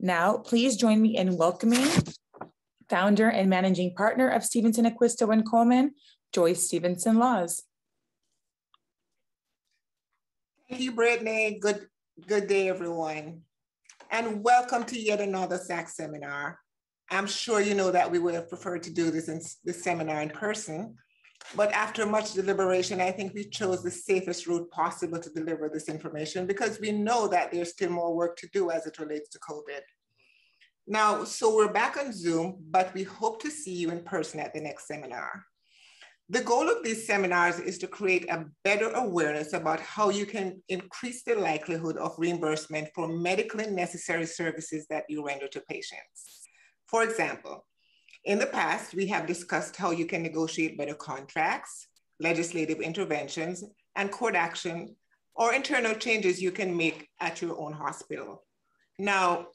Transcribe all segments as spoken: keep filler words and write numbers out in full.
Now, please join me in welcoming founder and managing partner of Stevenson Acquisto and Coleman, Joyce Stevenson Laws. Thank you, Brittany. Good, good day, everyone. And welcome to yet another S A C seminar. I'm sure you know that we would have preferred to do this, in, this seminar in person, but after much deliberation, I think we chose the safest route possible to deliver this information because we know that there's still more work to do as it relates to COVID. Now, so we're back on Zoom, but we hope to see you in person at the next seminar. The goal of these seminars is to create a better awareness about how you can increase the likelihood of reimbursement for medically necessary services that you render to patients. For example, in the past, we have discussed how you can negotiate better contracts, legislative interventions, and court action, or internal changes you can make at your own hospital. Now,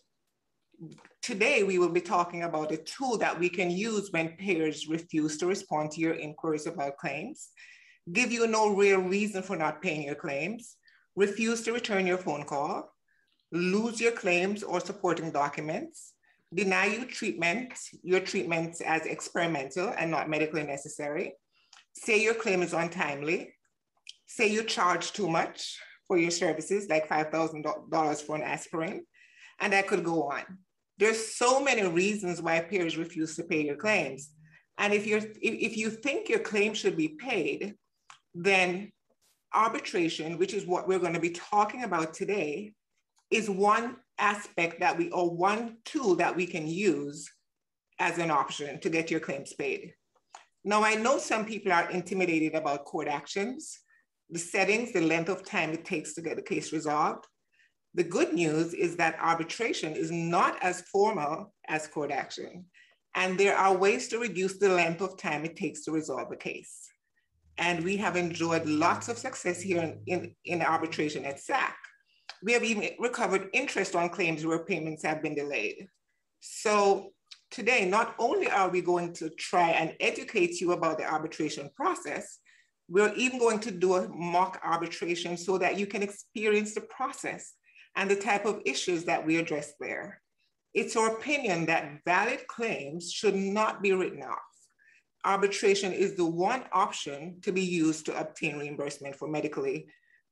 today, we will be talking about a tool that we can use when payers refuse to respond to your inquiries about claims, give you no real reason for not paying your claims, refuse to return your phone call, lose your claims or supporting documents, deny you treatment, your treatments as experimental and not medically necessary, say your claim is untimely, say you charge too much for your services, like five thousand dollars for an aspirin, and I could go on. There's so many reasons why payers refuse to pay your claims. And if, you're, if you think your claim should be paid, then arbitration, which is what we're going to be talking about today, is one aspect that we, or one tool that we can use as an option to get your claims paid. Now, I know some people are intimidated about court actions, the settings, the length of time it takes to get a case resolved. The good news is that arbitration is not as formal as court action, and there are ways to reduce the length of time it takes to resolve a case. And we have enjoyed lots of success here in, in, in arbitration at S A C. We have even recovered interest on claims where payments have been delayed. So today, not only are we going to try and educate you about the arbitration process, we're even going to do a mock arbitration so that you can experience the process and the type of issues that we address there. It's our opinion that valid claims should not be written off. Arbitration is the one option to be used to obtain reimbursement for medically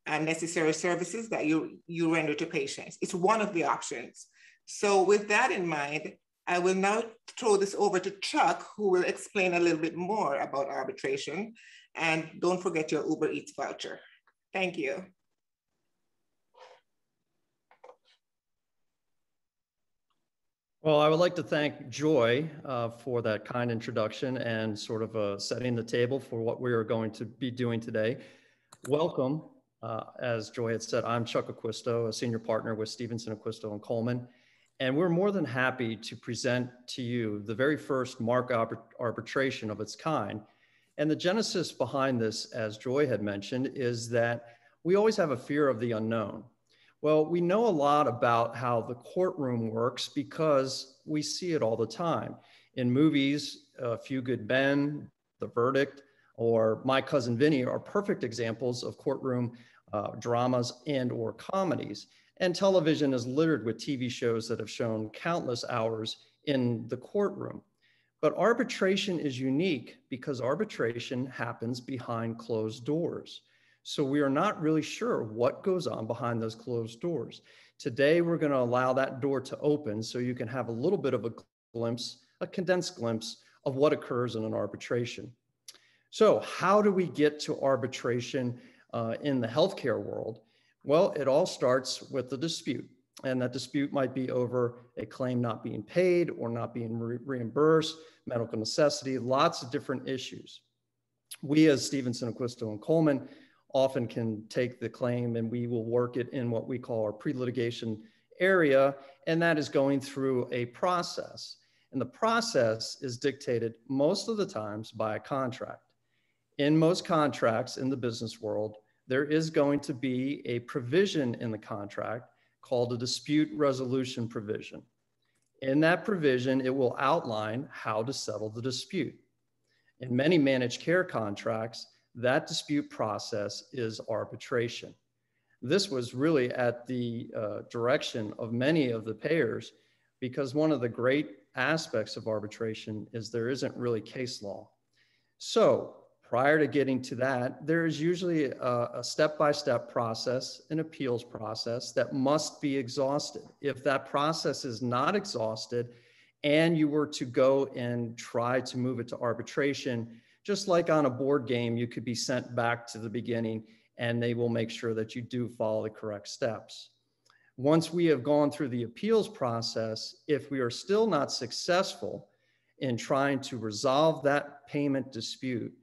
necessary services that you, you render to patients. It's one of the options. So with that in mind, I will now throw this over to Chuck, who will explain a little bit more about arbitration. And don't forget your Uber Eats voucher. Thank you. Well, I would like to thank Joy uh, for that kind introduction and sort of uh, setting the table for what we are going to be doing today. Welcome. Uh, as Joy had said, I'm Chuck Acquisto, a senior partner with Stevenson Acquisto and Coleman, and we're more than happy to present to you the very first mock arbitration of its kind. And the genesis behind this, as Joy had mentioned, is that we always have a fear of the unknown. Well, we know a lot about how the courtroom works because we see it all the time. In movies, A Few Good Men, The Verdict, or My Cousin Vinny are perfect examples of courtroom uh, dramas and or comedies. And television is littered with T V shows that have shown countless hours in the courtroom. But arbitration is unique because arbitration happens behind closed doors. So we are not really sure what goes on behind those closed doors. Today, we're going to allow that door to open so you can have a little bit of a glimpse, a condensed glimpse of what occurs in an arbitration. So how do we get to arbitration uh, in the healthcare world? Well, it all starts with the dispute, and that dispute might be over a claim not being paid or not being re reimbursed, medical necessity, lots of different issues. We as Stevenson, Acquisto and Coleman often can take the claim and we will work it in what we call our pre-litigation area, and that is going through a process. And the process is dictated most of the times by a contract. In most contracts in the business world, there is going to be a provision in the contract called a dispute resolution provision. In that provision, it will outline how to settle the dispute. In many managed care contracts, that dispute process is arbitration. This was really at the uh, direction of many of the payers because one of the great aspects of arbitration is there isn't really case law. So prior to getting to that, there is usually a, a step-by-step process, an appeals process that must be exhausted. If that process is not exhausted and you were to go and try to move it to arbitration, just like on a board game, you could be sent back to the beginning and they will make sure that you do follow the correct steps. Once we have gone through the appeals process, if we are still not successful in trying to resolve that payment dispute,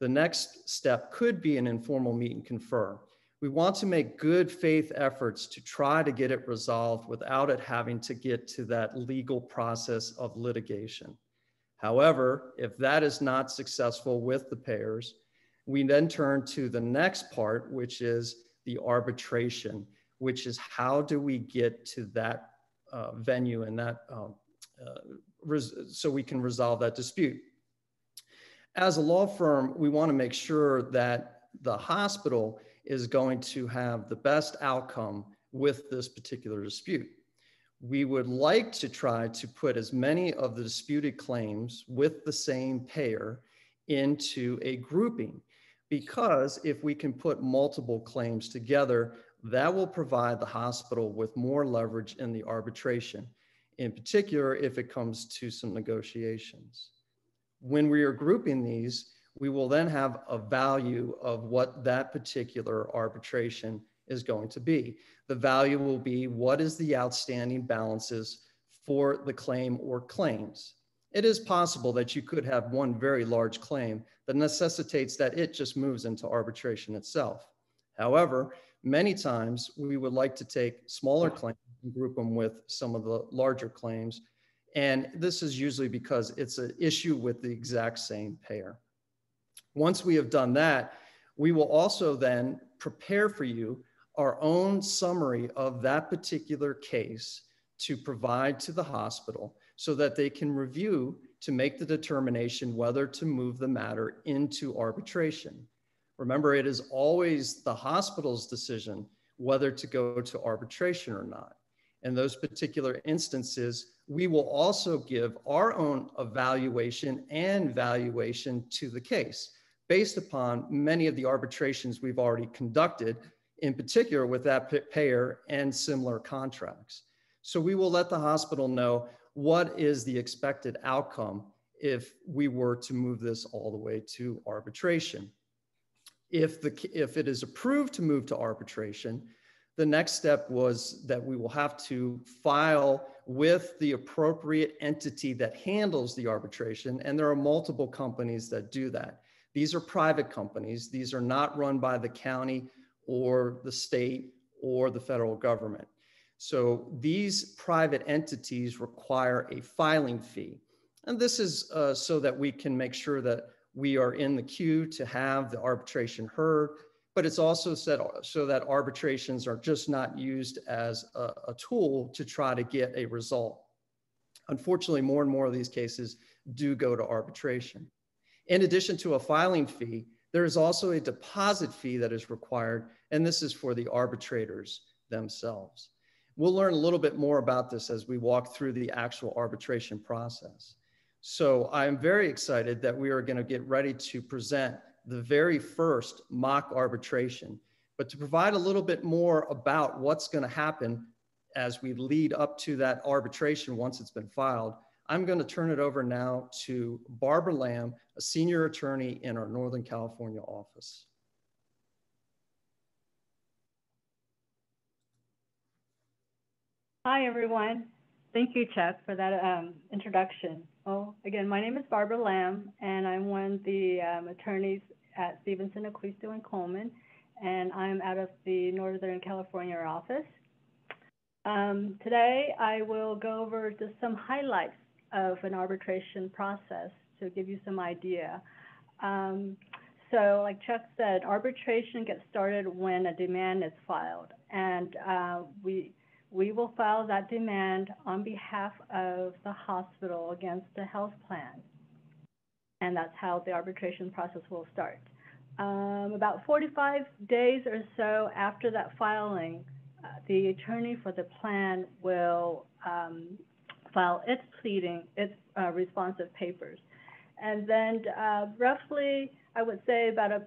the next step could be an informal meet and confer. We want to make good faith efforts to try to get it resolved without it having to get to that legal process of litigation. However, if that is not successful with the payers, we then turn to the next part, which is the arbitration, which is how do we get to that uh, venue and that, um, uh, res so we can resolve that dispute. As a law firm, we want to make sure that the hospital is going to have the best outcome with this particular dispute. We would like to try to put as many of the disputed claims with the same payer into a grouping, because if we can put multiple claims together, that will provide the hospital with more leverage in the arbitration, in particular, if it comes to some negotiations. When we are grouping these, we will then have a value of what that particular arbitration is going to be. The value will be what is the outstanding balances for the claim or claims. It is possible that you could have one very large claim that necessitates that it just moves into arbitration itself. However, many times we would like to take smaller claims and group them with some of the larger claims. And this is usually because it's an issue with the exact same payer. Once we have done that, we will also then prepare for you our own summary of that particular case to provide to the hospital so that they can review to make the determination whether to move the matter into arbitration. Remember, it is always the hospital's decision whether to go to arbitration or not. In those particular instances, we will also give our own evaluation and valuation to the case based upon many of the arbitrations we've already conducted, in particular with that payer and similar contracts. So we will let the hospital know what is the expected outcome if we were to move this all the way to arbitration. If, the, if it is approved to move to arbitration, the next step was that we will have to file with the appropriate entity that handles the arbitration. And there are multiple companies that do that. These are private companies. These are not run by the county or the state or the federal government. So these private entities require a filing fee. And this is uh, so that we can make sure that we are in the queue to have the arbitration heard, but it's also set so that arbitrations are just not used as a, a tool to try to get a result. Unfortunately, more and more of these cases do go to arbitration. In addition to a filing fee, there is also a deposit fee that is required, and this is for the arbitrators themselves. We'll learn a little bit more about this as we walk through the actual arbitration process. So I'm very excited that we are going to get ready to present the very first mock arbitration. But to provide a little bit more about what's going to happen as we lead up to that arbitration once it's been filed, I'm going to turn it over now to Barbara Lamb, a senior attorney in our Northern California office. Hi, everyone. Thank you, Chuck, for that um, introduction. Well, again, my name is Barbara Lamb, and I'm one of the um, attorneys at Stevenson Acquisto and Coleman, and I'm out of the Northern California office. Um, today, I will go over just some highlights of an arbitration process to give you some idea. Um, so, like Chuck said, arbitration gets started when a demand is filed, and uh, we We will file that demand on behalf of the hospital against the health plan. And that's how the arbitration process will start. Um, about forty-five days or so after that filing, uh, the attorney for the plan will um, file its pleading, its uh, responsive papers. And then uh, roughly, I would say about a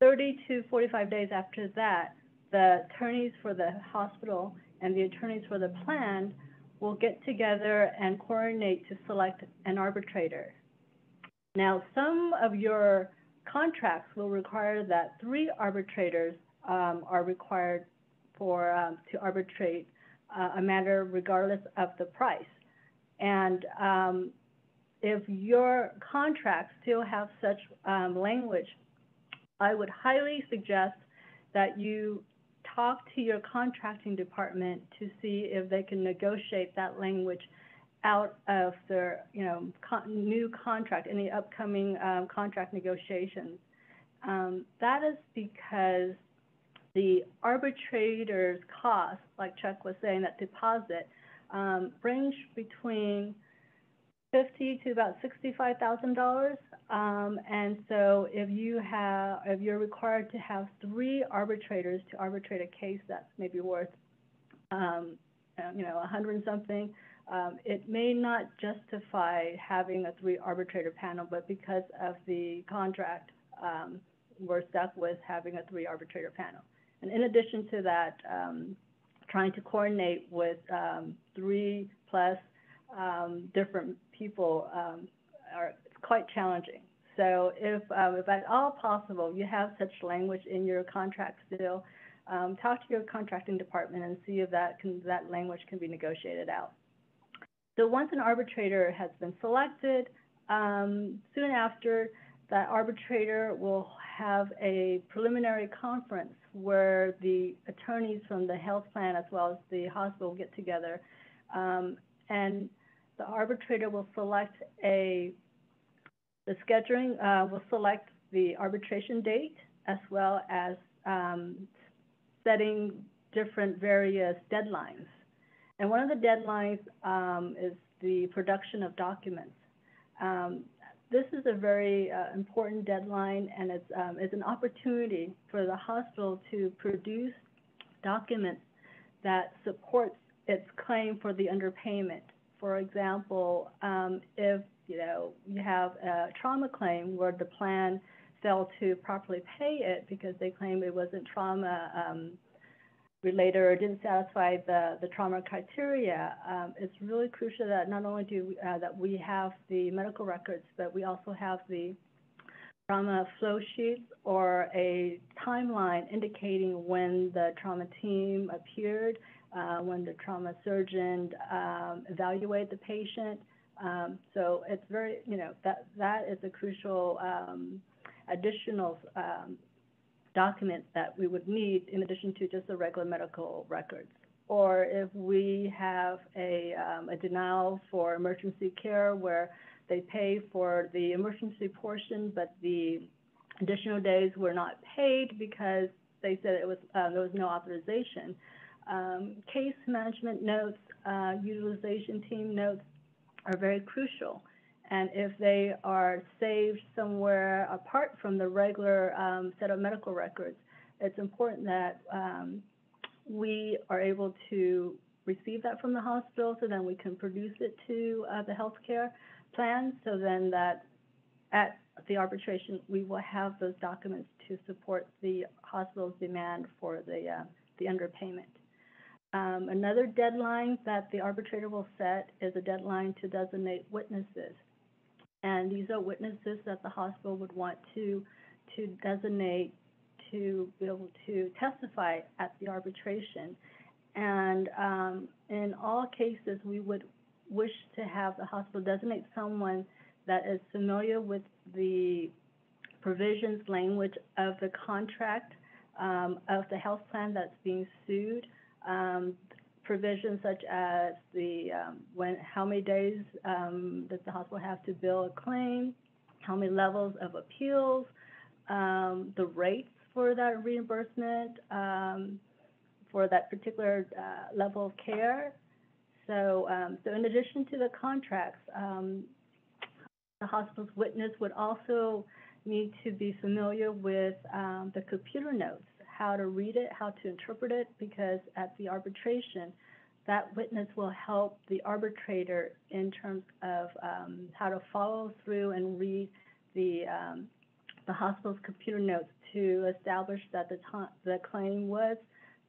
thirty to forty-five days after that, the attorneys for the hospital and the attorneys for the plan will get together and coordinate to select an arbitrator. Now, some of your contracts will require that three arbitrators um, are required for um, to arbitrate uh, a matter regardless of the price. And um, if your contracts still have such um, language, I would highly suggest that you talk to your contracting department to see if they can negotiate that language out of their, you know, con new contract, any upcoming um, contract negotiations. Um, that is because the arbitrator's cost, like Chuck was saying, that deposit um, range between fifty to about sixty-five thousand dollars. Um, and so if you have, if you're required to have three arbitrators to arbitrate a case that's maybe worth, um, you know, a hundred and something, um, it may not justify having a three arbitrator panel, but because of the contract, um, we're stuck with having a three arbitrator panel. And in addition to that, um, trying to coordinate with um, three plus um, different people um, are quite challenging. So if, um, if at all possible, you have such language in your contract still, um, talk to your contracting department and see if that, can, that language can be negotiated out. So once an arbitrator has been selected, um, soon after, that arbitrator will have a preliminary conference where the attorneys from the health plan as well as the hospital get together, um, and the arbitrator will select a The scheduling uh, will select the arbitration date as well as um, setting different various deadlines. And one of the deadlines um, is the production of documents. Um, this is a very uh, important deadline, and it's, um, it's an opportunity for the hospital to produce documents that supports its claim for the underpayment. For example, um, if you know, you have a trauma claim where the plan failed to properly pay it because they claimed it wasn't trauma um, related or didn't satisfy the, the trauma criteria. Um, it's really crucial that not only do we, uh, that we have the medical records, but we also have the trauma flow sheets or a timeline indicating when the trauma team appeared, uh, when the trauma surgeon um, evaluated the patient. Um, so it's very, you know, that, that is a crucial um, additional um, document that we would need in addition to just the regular medical records. Or if we have a, um, a denial for emergency care where they pay for the emergency portion, but the additional days were not paid because they said it was, uh, there was no authorization. Um, case management notes, uh, utilization team notes, are very crucial. And if they are saved somewhere apart from the regular um, set of medical records, it's important that um, we are able to receive that from the hospital so then we can produce it to uh, the healthcare plan, so then that at the arbitration, we will have those documents to support the hospital's demand for the, uh, the underpayment. Um, another deadline that the arbitrator will set is a deadline to designate witnesses. And these are witnesses that the hospital would want to, to designate to be able to testify at the arbitration. And um, in all cases, we would wish to have the hospital designate someone that is familiar with the provisions language of the contract um, of the health plan that's being sued. Um, provisions such as the um, when, how many days um, does the hospital have to bill a claim, how many levels of appeals, um, the rates for that reimbursement um, for that particular uh, level of care. So, um, so in addition to the contracts, um, the hospital's witness would also need to be familiar with um, the computer notes, how to read it, how to interpret it, because at the arbitration, that witness will help the arbitrator in terms of um, how to follow through and read the, um, the hospital's computer notes to establish that the, the claim was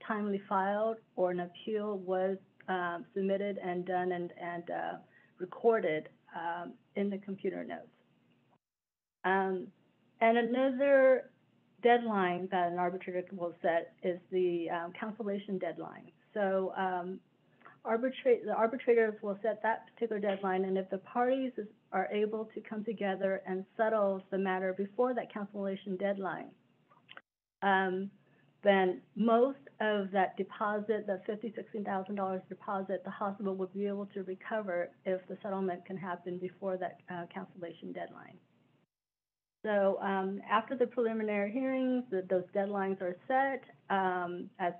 timely filed or an appeal was um, submitted and done and, and uh, recorded um, in the computer notes. Um, and another deadline that an arbitrator will set is the um, cancellation deadline. So um, arbitra- the arbitrators will set that particular deadline, and if the parties is, are able to come together and settle the matter before that cancellation deadline, um, then most of that deposit, the fifty thousand, sixteen thousand dollar deposit, the hospital will be able to recover if the settlement can happen before that uh, cancellation deadline. So um, after the preliminary hearings, the, those deadlines are set. Um, as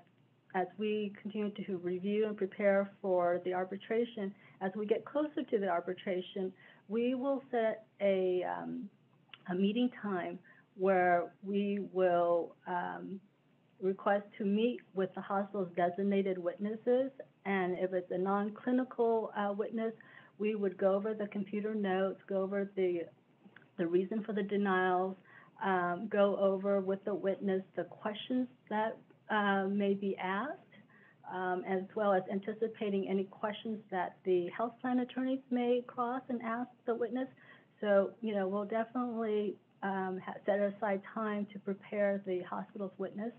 as we continue to review and prepare for the arbitration, as we get closer to the arbitration, we will set a, um, a meeting time where we will um, request to meet with the hospital's designated witnesses, and if it's a non-clinical uh, witness, we would go over the computer notes, go over the, the reason for the denials, um, go over with the witness the questions that Uh, may be asked, um, as well as anticipating any questions that the health plan attorneys may cross and ask the witness. So, you know, we'll definitely um, set aside time to prepare the hospital's witness.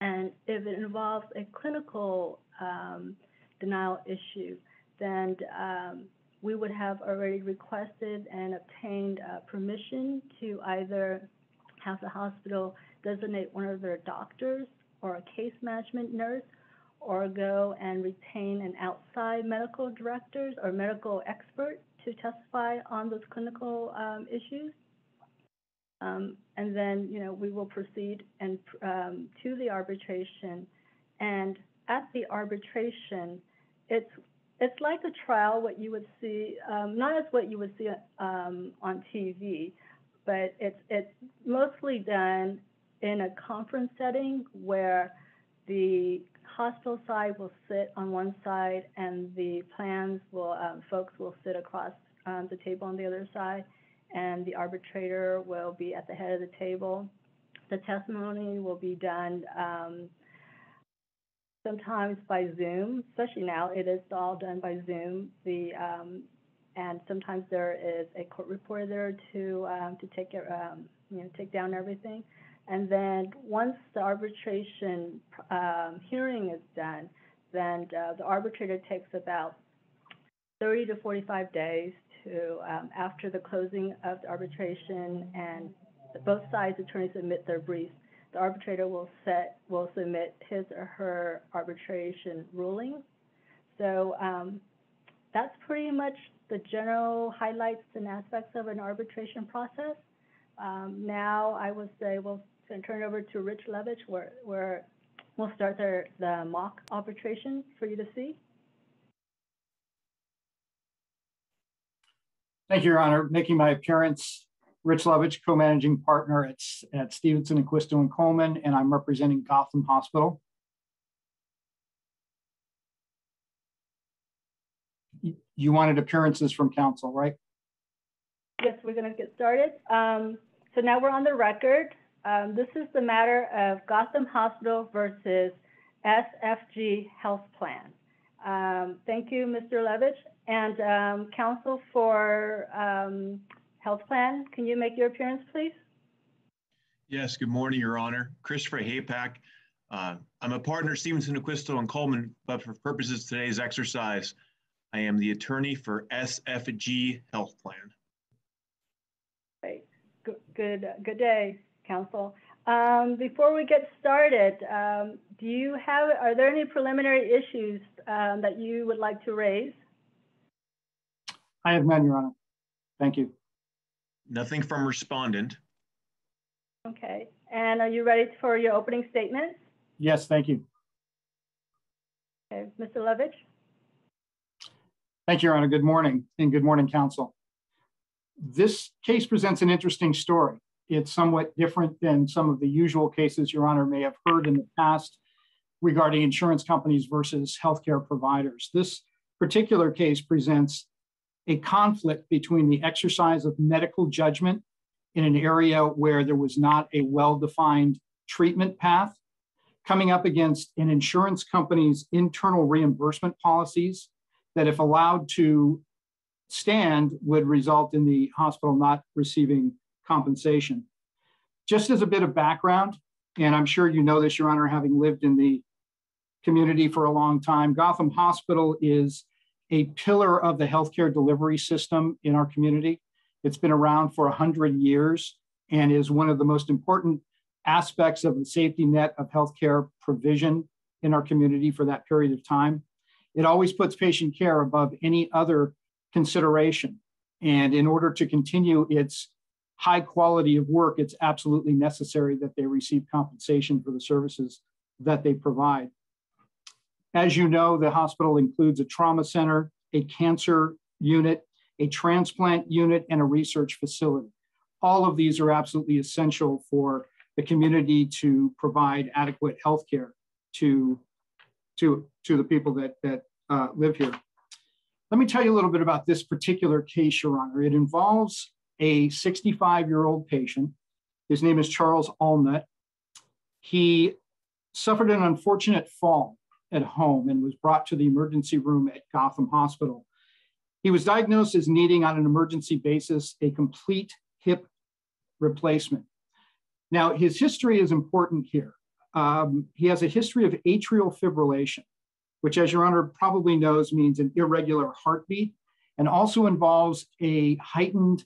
And if it involves a clinical um, denial issue, then um, we would have already requested and obtained uh, permission to either have the hospital designate one of their doctors or a case management nurse, or go and retain an outside medical directors or medical expert to testify on those clinical um, issues. Um, and then, you know, we will proceed and um, to the arbitration. And at the arbitration, it's it's like a trial, what you would see, um, not as what you would see um, on T V, but it's it's mostly done in a conference setting where the hospital side will sit on one side and the plans will, um, folks will sit across um, the table on the other side, and the arbitrator will be at the head of the table. The testimony will be done um, sometimes by Zoom, especially now it is all done by Zoom. The, um, and sometimes there is a court reporter to, um, to take, um, you know, take down everything. And then once the arbitration um, hearing is done, then uh, the arbitrator takes about thirty to forty-five days to um, after the closing of the arbitration and both sides' attorneys submit their briefs. The arbitrator will set will submit his or her arbitration ruling. So um, that's pretty much the general highlights and aspects of an arbitration process. Um, now I would say we'll turn it over to Rich Levitch, where, where we'll start their, the mock arbitration for you to see. Thank you, Your Honor. Making my appearance, Rich Levitch, co-managing partner at, at Stevenson Acquisto and Coleman, and I'm representing Gotham Hospital. You wanted appearances from counsel, right? Yes, we're going to get started. Um, so now we're on the record. Um, this is the matter of Gotham Hospital versus S F G Health Plan. Um, thank you, Mister Levitch. And um, counsel for um, Health Plan, can you make your appearance, please? Yes, good morning, Your Honor. Christopher Haypak. Uh, I'm a partner, Stevenson Acquisto and Coleman, but for purposes of today's exercise, I am the attorney for S F G Health Plan. Good, good, good day, counsel. Um, before we get started, um, do you have? Are there any preliminary issues um, that you would like to raise? I have none, Your Honor. Thank you. Nothing from respondent. Okay. And are you ready for your opening statement? Yes, thank you. Okay, Mister Levitch. Thank you, Your Honor. Good morning, and good morning, counsel. This case presents an interesting story. It's somewhat different than some of the usual cases Your Honor may have heard in the past. regarding insurance companies versus healthcare providers. This particular case presents a conflict between the exercise of medical judgment in an area where there was not a well-defined treatment path, coming up against an insurance company's internal reimbursement policies that, if allowed to stand, would result in the hospital not receiving compensation. Just as a bit of background, and I'm sure you know this, Your Honor, having lived in the community for a long time, Gotham Hospital is a pillar of the healthcare delivery system in our community. It's been around for one hundred years and is one of the most important aspects of the safety net of healthcare provision in our community for that period of time. It always puts patient care above any other consideration. And in order to continue its high quality of work, it's absolutely necessary that they receive compensation for the services that they provide. As you know, the hospital includes a trauma center, a cancer unit, a transplant unit, and a research facility. All of these are absolutely essential for the community to provide adequate health care to, to, to the people that, that uh, live here. Let me tell you a little bit about this particular case, Your Honor. It involves a sixty-five-year-old patient. His name is Charles Allnut. He suffered an unfortunate fall at home and was brought to the emergency room at Gotham Hospital. He was diagnosed as needing, on an emergency basis, a complete hip replacement. Now, his history is important here. Um, he has a history of atrial fibrillation, which, as Your Honor probably knows, means an irregular heartbeat and also involves a heightened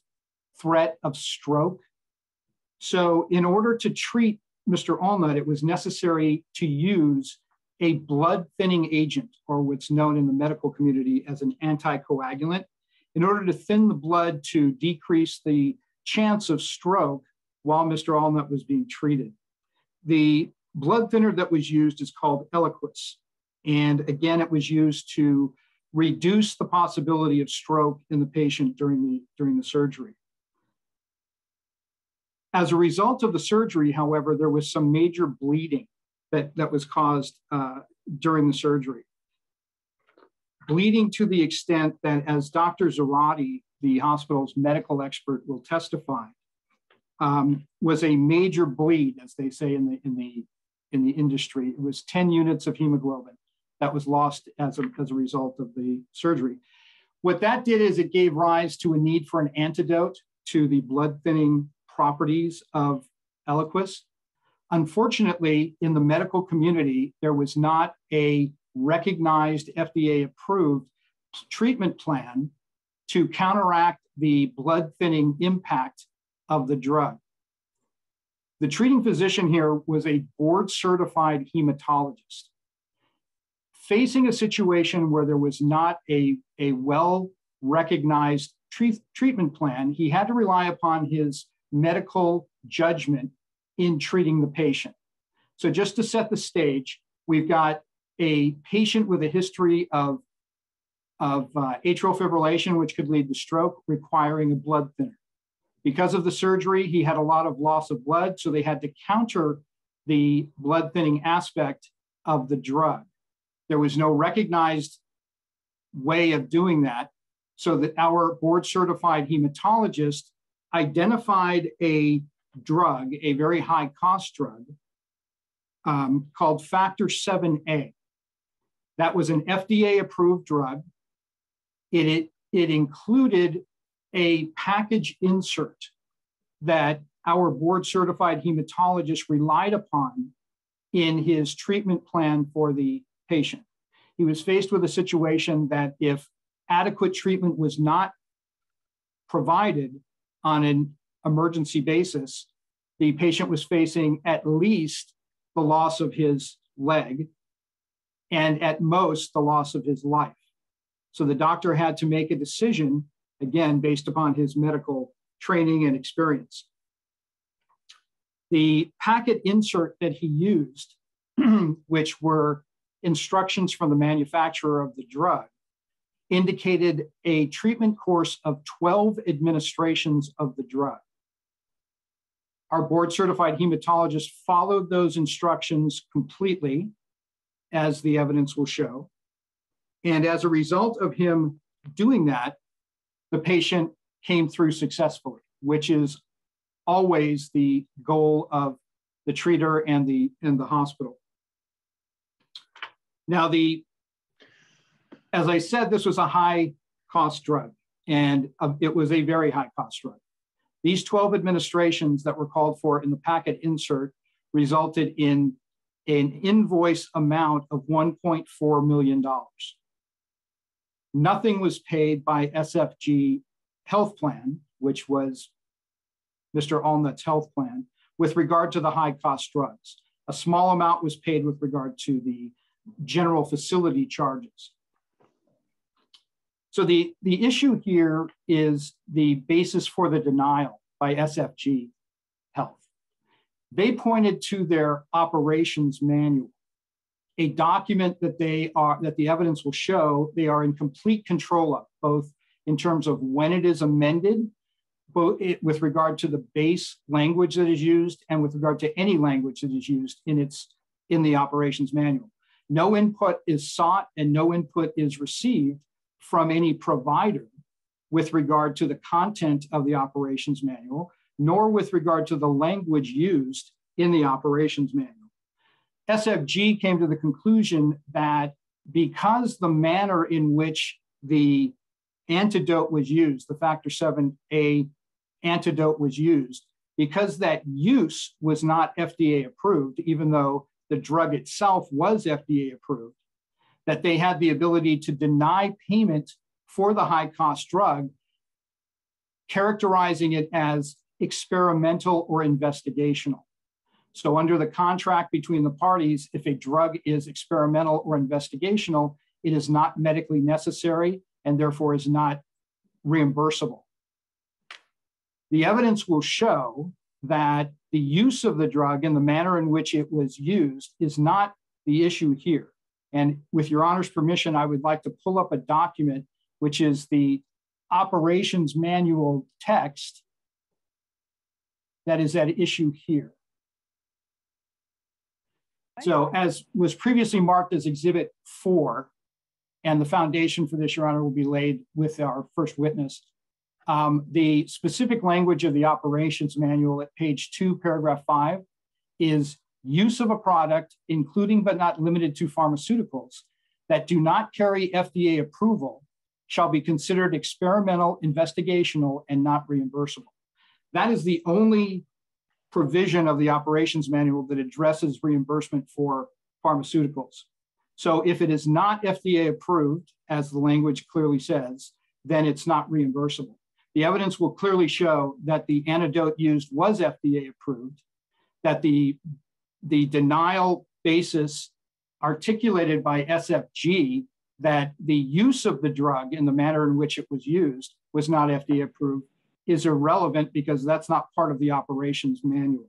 threat of stroke. So in order to treat Mister Allnut, it was necessary to use a blood thinning agent, or what's known in the medical community as an anticoagulant, in order to thin the blood to decrease the chance of stroke while Mister Allnut was being treated. The blood thinner that was used is called Eliquis. And again, it was used to reduce the possibility of stroke in the patient during the, during the surgery. As a result of the surgery, however, there was some major bleeding that, that was caused uh, during the surgery. Bleeding to the extent that, as Doctor Zarati, the hospital's medical expert, will testify, Um, was a major bleed, as they say in the, in the, in the industry. It was ten units of hemoglobin that was lost as a, as a result of the surgery. What that did is it gave rise to a need for an antidote to the blood thinning properties of Eliquis. Unfortunately, in the medical community, there was not a recognized F D A-approved treatment plan to counteract the blood thinning impact of the drug. The treating physician here was a board-certified hematologist. Facing a situation where there was not a, a well-recognized treat, treatment plan, he had to rely upon his medical judgment in treating the patient. So just to set the stage, we've got a patient with a history of, of uh, atrial fibrillation, which could lead to stroke, requiring a blood thinner. Because of the surgery, he had a lot of loss of blood, so they had to counter the blood thinning aspect of the drug. There was no recognized way of doing that, so that our board-certified hematologist identified a drug, a very high-cost drug, um, called Factor seven A. That was an F D A-approved drug. It, it, it included a package insert that our board-certified hematologist relied upon in his treatment plan for the patient. He was faced with a situation that if adequate treatment was not provided on an emergency basis, the patient was facing at least the loss of his leg and at most the loss of his life. So the doctor had to make a decision, again, based upon his medical training and experience. The packet insert that he used, which were instructions from the manufacturer of the drug, indicated a treatment course of twelve administrations of the drug. Our board-certified hematologist followed those instructions completely as the evidence will show. And as a result of him doing that, the patient came through successfully, which is always the goal of the treater and the, and the hospital. Now, the, as I said, this was a high-cost drug, and it was a very high-cost drug. These twelve administrations that were called for in the packet insert resulted in an invoice amount of one point four million dollars. Nothing was paid by S F G Health Plan, which was Mister Allnut's health plan, with regard to the high-cost drugs. A small amount was paid with regard to the general facility charges. So the, the issue here is the basis for the denial by S F G Health. They pointed to their operations manual, a document that they are, that the evidence will show they are in complete control of, both in terms of when it is amended, both it, with regard to the base language that is used and with regard to any language that is used in its, in the operations manual. No input is sought and no input is received from any provider with regard to the content of the operations manual, nor with regard to the language used in the operations manual. S F G came to the conclusion that because the manner in which the antidote was used, the Factor seven A antidote was used, because that use was not F D A approved, even though the drug itself was F D A approved, that they had the ability to deny payment for the high-cost drug, characterizing it as experimental or investigational. So under the contract between the parties, if a drug is experimental or investigational, it is not medically necessary and therefore is not reimbursable. The evidence will show that the use of the drug and the manner in which it was used is not the issue here. And with Your Honor's permission, I would like to pull up a document, which is the operations manual text that is at issue here. So as was previously marked as Exhibit four, and the foundation for this, Your Honor, will be laid with our first witness. Um, the specific language of the operations manual at page two, paragraph five, is use of a product, including but not limited to pharmaceuticals, that do not carry F D A approval shall be considered experimental, investigational, and not reimbursable. That is the only provision of the operations manual that addresses reimbursement for pharmaceuticals. So if it is not F D A approved, as the language clearly says, then it's not reimbursable. The evidence will clearly show that the antidote used was F D A approved, that the The denial basis articulated by S F G that the use of the drug and the manner in which it was used was not F D A approved is irrelevant because that's not part of the operations manual.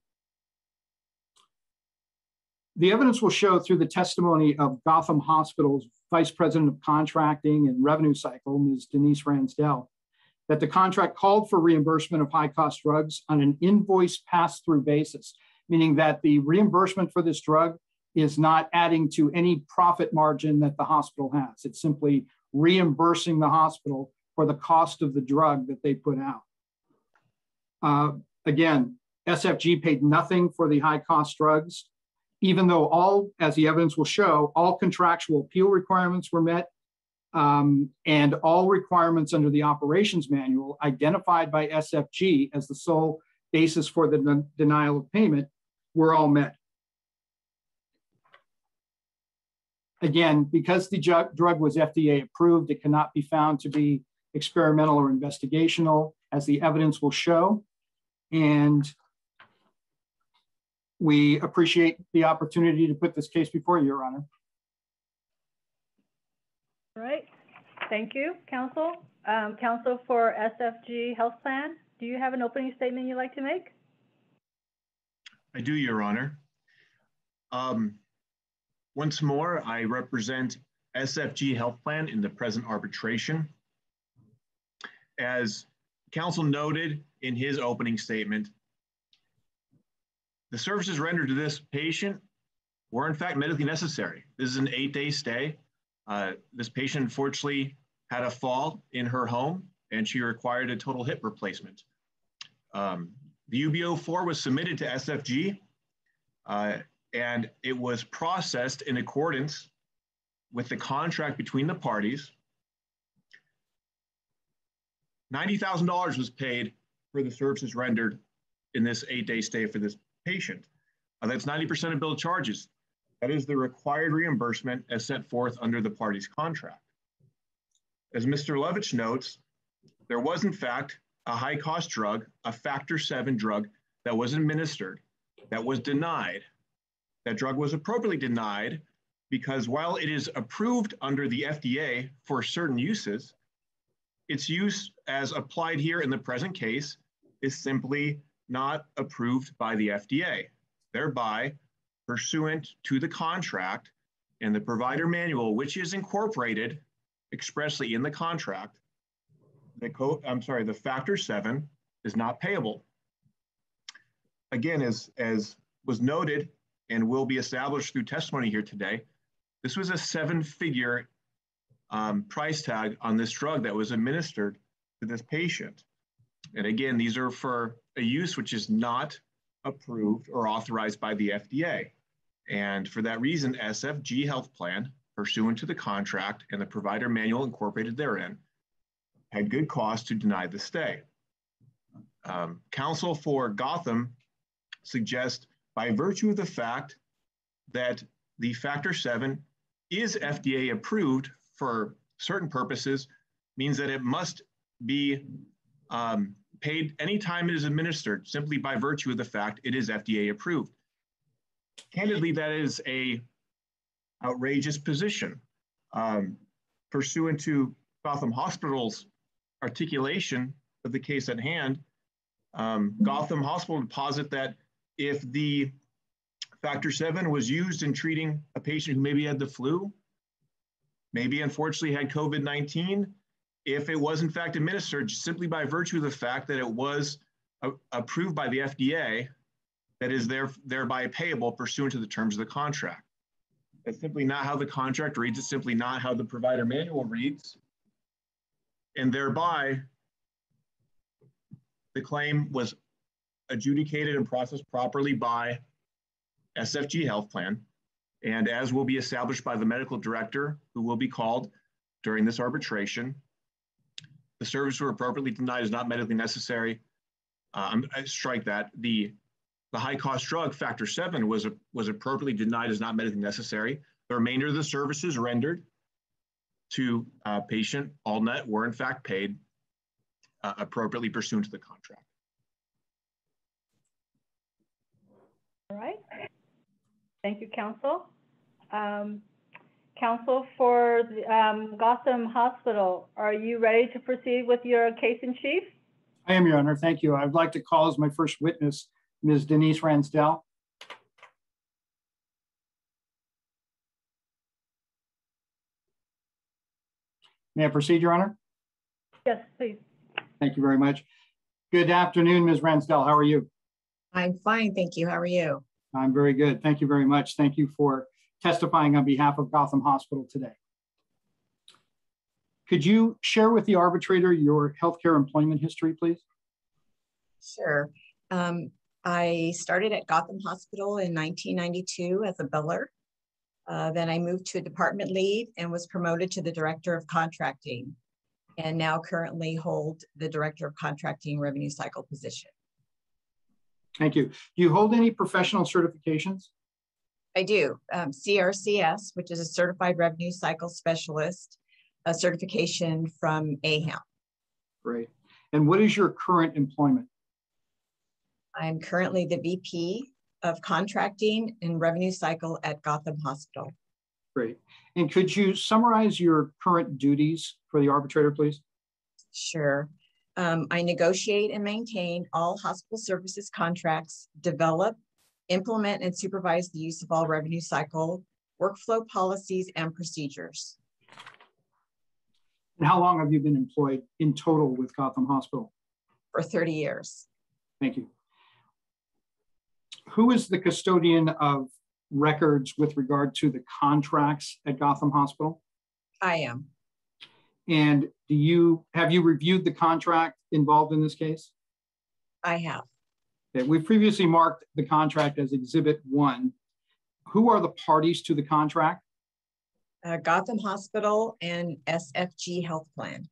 The evidence will show through the testimony of Gotham Hospital's Vice President of Contracting and Revenue Cycle, Miz Denise Ransdell, that the contract called for reimbursement of high-cost drugs on an invoice pass-through basis, meaning that the reimbursement for this drug is not adding to any profit margin that the hospital has. It's simply reimbursing the hospital for the cost of the drug that they put out. Uh, again, S F G paid nothing for the high-cost drugs, even though all, as the evidence will show, all contractual appeal requirements were met, um, and all requirements under the operations manual identified by S F G as the sole basis for the den- denial of payment were all met. Again, because the ju- drug was F D A approved, it cannot be found to be experimental or investigational, as the evidence will show. And we appreciate the opportunity to put this case before you, Your Honor. All right. Thank you, counsel. Um, counsel for S F G Health Plan, do you have an opening statement you'd like to make? I do, Your Honor. Um, once more, I represent S F G Health Plan in the present arbitration. As counsel noted in his opening statement, the services rendered to this patient were in fact medically necessary. This is an eight-day stay. Uh, this patient, unfortunately, had a fall in her home, and she required a total hip replacement. Um, the U B O four was submitted to S F G, uh, and it was processed in accordance with the contract between the parties. ninety thousand dollars was paid for the services rendered in this eight-day stay for this patient. Uh, that's ninety percent of bill charges. That is the required reimbursement as set forth under the parties' contract. As Mister Levitch notes, there was in fact a high-cost drug, a factor seven drug that was administered, that was denied. That drug was appropriately denied because while it is approved under the F D A for certain uses, its use as applied here in the present case is simply not approved by the F D A. Thereby, pursuant to the contract and the provider manual, which is incorporated expressly in the contract, the co I'm sorry, the factor seven is not payable. Again, as, as was noted and will be established through testimony here today, this was a seven-figure um, price tag on this drug that was administered to this patient. And again, these are for a use which is not approved or authorized by the F D A. And for that reason, S F G Health Plan, pursuant to the contract and the provider manual incorporated therein, had good cause to deny the stay. Um, counsel for Gotham suggests, by virtue of the fact that the Factor seven is F D A approved for certain purposes, means that it must be um, paid anytime it is administered, simply by virtue of the fact it is F D A approved. Candidly, that is a outrageous position. Um, pursuant to Gotham Hospital's articulation of the case at hand, um, Gotham Hospital would posit that if the Factor seven was used in treating a patient who maybe had the flu, maybe unfortunately had COVID nineteen, if it was in fact administered simply by virtue of the fact that it was a, approved by the F D A, that is there, thereby payable pursuant to the terms of the contract. That's simply not how the contract reads. It's simply not how the provider manual reads. And thereby, the claim was adjudicated and processed properly by S F G Health Plan. And as will be established by the medical director, who will be called during this arbitration, the services were appropriately denied as not medically necessary. Um, I strike that. The, the high-cost drug, Factor seven, was, a, was appropriately denied as not medically necessary. The remainder of the services rendered to uh, patient Allnut were in fact paid uh, appropriately pursuant to the contract. All right. Thank you, counsel. Um, Counsel for the, um, Gotham Hospital, are you ready to proceed with your case in chief? I am, Your Honor. Thank you. I'd like to call as my first witness, Miz Denise Ransdell. May I proceed, Your Honor? Yes, please. Thank you very much. Good afternoon, Miz Ransdell. How are you? I'm fine, thank you. How are you? I'm very good. Thank you very much. Thank you for testifying on behalf of Gotham Hospital today. Could you share with the arbitrator your healthcare employment history, please? Sure. Um, I started at Gotham Hospital in nineteen ninety-two as a biller. Uh, then I moved to a department lead and was promoted to the director of contracting, and now currently hold the director of contracting revenue cycle position. Thank you. Do you hold any professional certifications? I do, um, C R C S, which is a Certified Revenue Cycle Specialist, a certification from A A H A M. Great. And what is your current employment? I'm currently the V P of Contracting and Revenue Cycle at Gotham Hospital. Great. And could you summarize your current duties for the arbitrator, please? Sure. Um, I negotiate and maintain all hospital services contracts, develop, implement and supervise the use of all revenue cycle workflow policies and procedures. And how long have you been employed in total with Gotham Hospital? For thirty years. Thank you. Who is the custodian of records with regard to the contracts at Gotham Hospital? I am. And do you, have you reviewed the contract involved in this case? I have. Okay, we've previously marked the contract as Exhibit One. Who are the parties to the contract? Uh, Gotham Hospital and S F G Health Plan.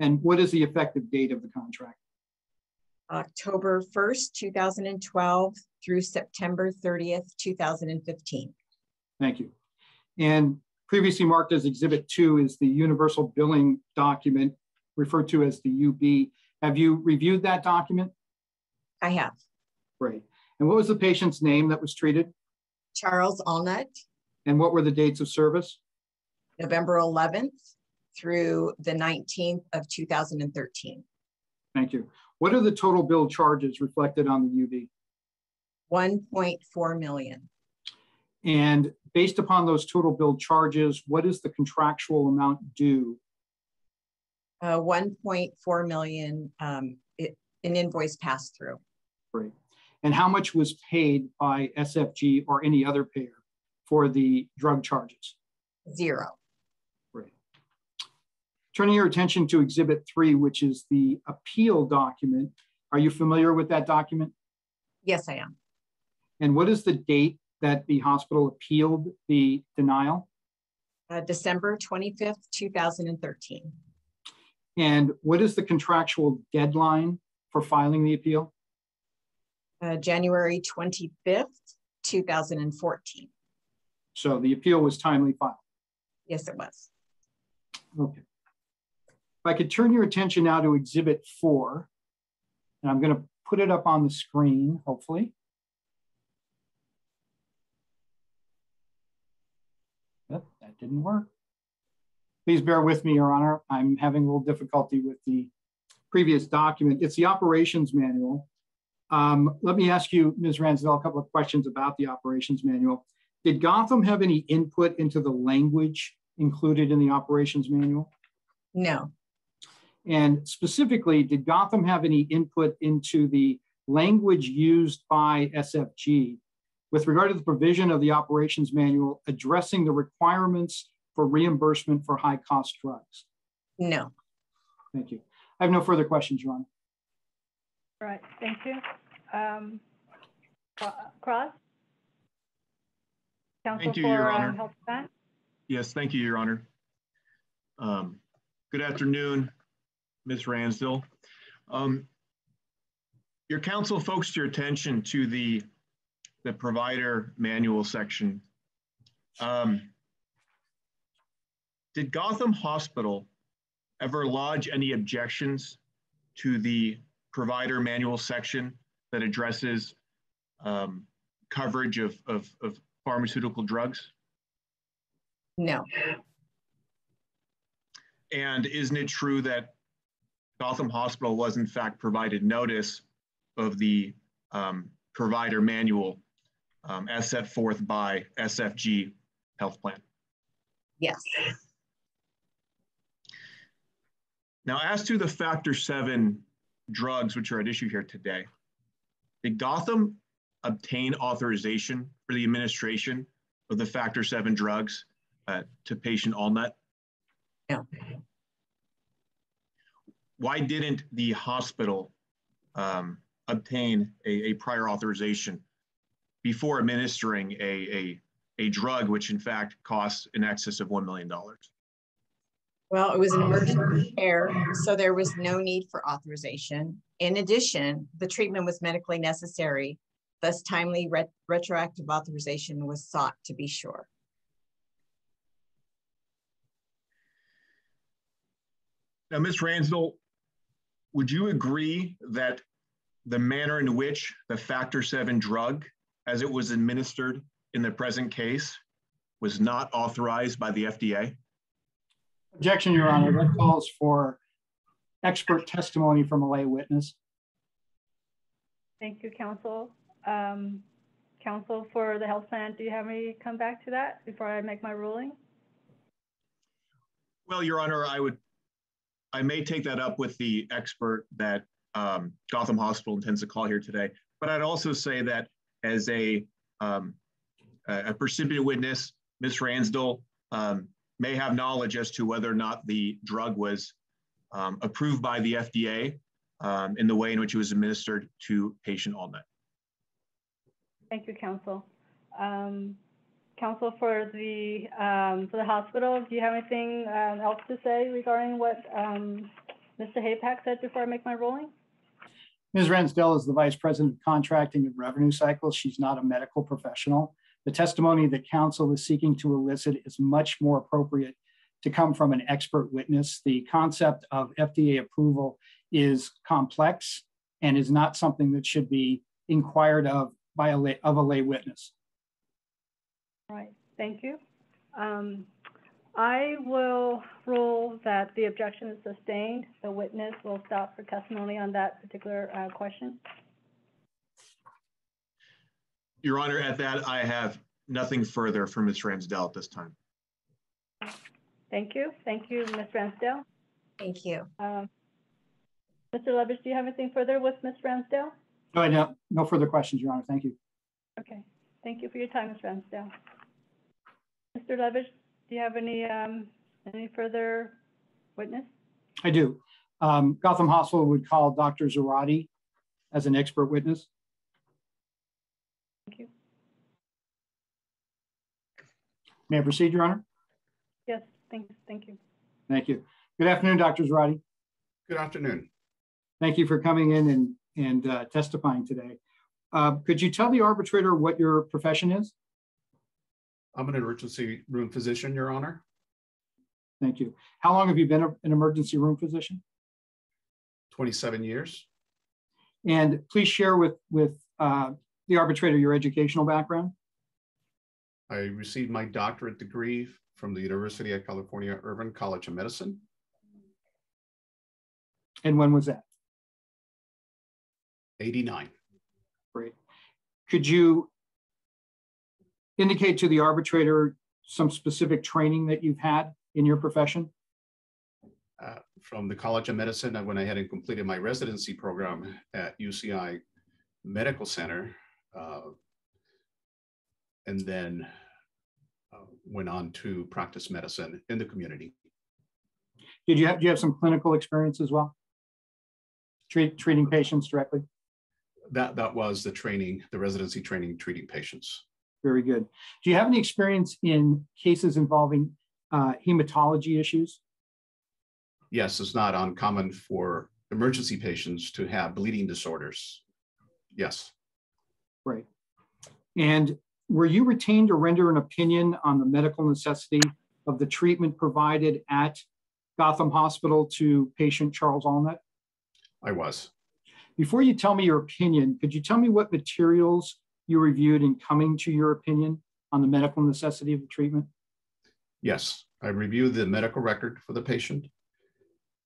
And what is the effective date of the contract? October first, two thousand twelve through September thirtieth, two thousand fifteen. Thank you. And previously marked as Exhibit Two is the Universal Billing Document, referred to as the U B. Have you reviewed that document? I have. Great. And what was the patient's name that was treated? Charles Allnut. And what were the dates of service? November eleventh through the nineteenth of two thousand thirteen. Thank you. What are the total bill charges reflected on the U B? one point four million dollars. And based upon those total bill charges, what is the contractual amount due? Uh, one point four million dollars, um, it, an invoice passed through. Great. And how much was paid by S F G or any other payer for the drug charges? Zero. Great. Turning your attention to Exhibit Three, which is the appeal document. Are you familiar with that document? Yes, I am. And what is the date that the hospital appealed the denial? Uh, December twenty-fifth, two thousand thirteen. And what is the contractual deadline for filing the appeal? Uh, January twenty-fifth, two thousand fourteen. So the appeal was timely filed? Yes, it was. Okay. If I could turn your attention now to Exhibit Four, and I'm going to put it up on the screen, hopefully. Yep, that didn't work. Please bear with me, Your Honor. I'm having a little difficulty with the previous document. It's the operations manual. Um, let me ask you, Miz Ransdell, a couple of questions about the operations manual. Did Gotham have any input into the language included in the operations manual? No. And specifically, did Gotham have any input into the language used by S F G with regard to the provision of the operations manual addressing the requirements for reimbursement for high-cost drugs? No. Thank you. I have no further questions, Your Honor. Right, thank you. Um, Cross? Counsel thank you, for, Your Honor. Um, Health Plan? Yes, thank you, Your Honor. Um, good afternoon, Miz Ransdell. Um, your counsel focused your attention to the, the provider manual section. Um, did Gotham Hospital ever lodge any objections to the provider manual section that addresses um, coverage of, of, of pharmaceutical drugs? No. And isn't it true that Gotham Hospital was in fact provided notice of the um, provider manual um, as set forth by S F G Health Plan? Yes. Now, as to the Factor seven drugs which are at issue here today, did Gotham obtain authorization for the administration of the Factor seven drugs uh, to patient Allnut? No. Why didn't the hospital um, obtain a, a prior authorization before administering a, a, a drug which in fact costs in excess of one million dollars? Well, it was an emergency care, so there was no need for authorization. In addition, the treatment was medically necessary, thus timely ret retroactive authorization was sought to be sure. Now, Miz Ransdell, would you agree that the manner in which the Factor seven drug, as it was administered in the present case, was not authorized by the F D A? Objection, Your Honor. That calls for expert testimony from a lay witness. Thank you, counsel. Um, counsel for the health plan, do you have me come back to that before I make my ruling? Well, Your Honor, I would, I may take that up with the expert that um, Gotham Hospital intends to call here today. But I'd also say that as a um, a precipient witness, Miz Ransdell, um, may have knowledge as to whether or not the drug was um, approved by the F D A um, in the way in which it was administered to patient Allnut. Thank you, counsel. Um, counsel for the um, for the hospital, do you have anything um, else to say regarding what um, Mister Haypak said before I make my ruling? Miz Ransdell is the Vice President of Contracting and Revenue Cycles. She's not a medical professional. The testimony that counsel is seeking to elicit is much more appropriate to come from an expert witness. The concept of F D A approval is complex and is not something that should be inquired of by a lay, of a lay witness. All right, thank you. Um, I will rule that the objection is sustained. The witness will stop for testimony on that particular uh, question. Your Honor, at that, I have nothing further from Miz Ransdell at this time. Thank you. Thank you, Miz Ransdell. Thank you. Um, Mister Levitch, do you have anything further with Miz Ransdell? No, I don't. No further questions, Your Honor. Thank you. Okay. Thank you for your time, Miz Ransdell. Mister Levitch, do you have any, um, any further witness? I do. Um, Gotham Hospital would call Doctor Zarati as an expert witness. Thank you. May I proceed, Your Honor? Yes, thank, thank you. Thank you. Good afternoon, Doctor Zarati. Good afternoon. Thank you for coming in and, and uh, testifying today. Uh, could you tell the arbitrator what your profession is? I'm an emergency room physician, Your Honor. Thank you. How long have you been a, an emergency room physician? twenty-seven years. And please share with, with uh, the arbitrator your educational background. I received my doctorate degree from the University of California Irvine College of Medicine. And when was that? eighty-nine. Great. Could you indicate to the arbitrator some specific training that you've had in your profession? Uh, from the College of Medicine, I went ahead and completed my residency program at U C I Medical Center. Uh, and then uh, went on to practice medicine in the community. Did you have, do you have some clinical experience as well? Treat, treating patients directly? That, that was the training, the residency training, treating patients. Very good. Do you have any experience in cases involving uh, hematology issues? Yes, it's not uncommon for emergency patients to have bleeding disorders. Yes. Right. And were you retained to render an opinion on the medical necessity of the treatment provided at Gotham Hospital to patient Charles Allnut? I was. Before you tell me your opinion, could you tell me what materials you reviewed in coming to your opinion on the medical necessity of the treatment? Yes, I reviewed the medical record for the patient,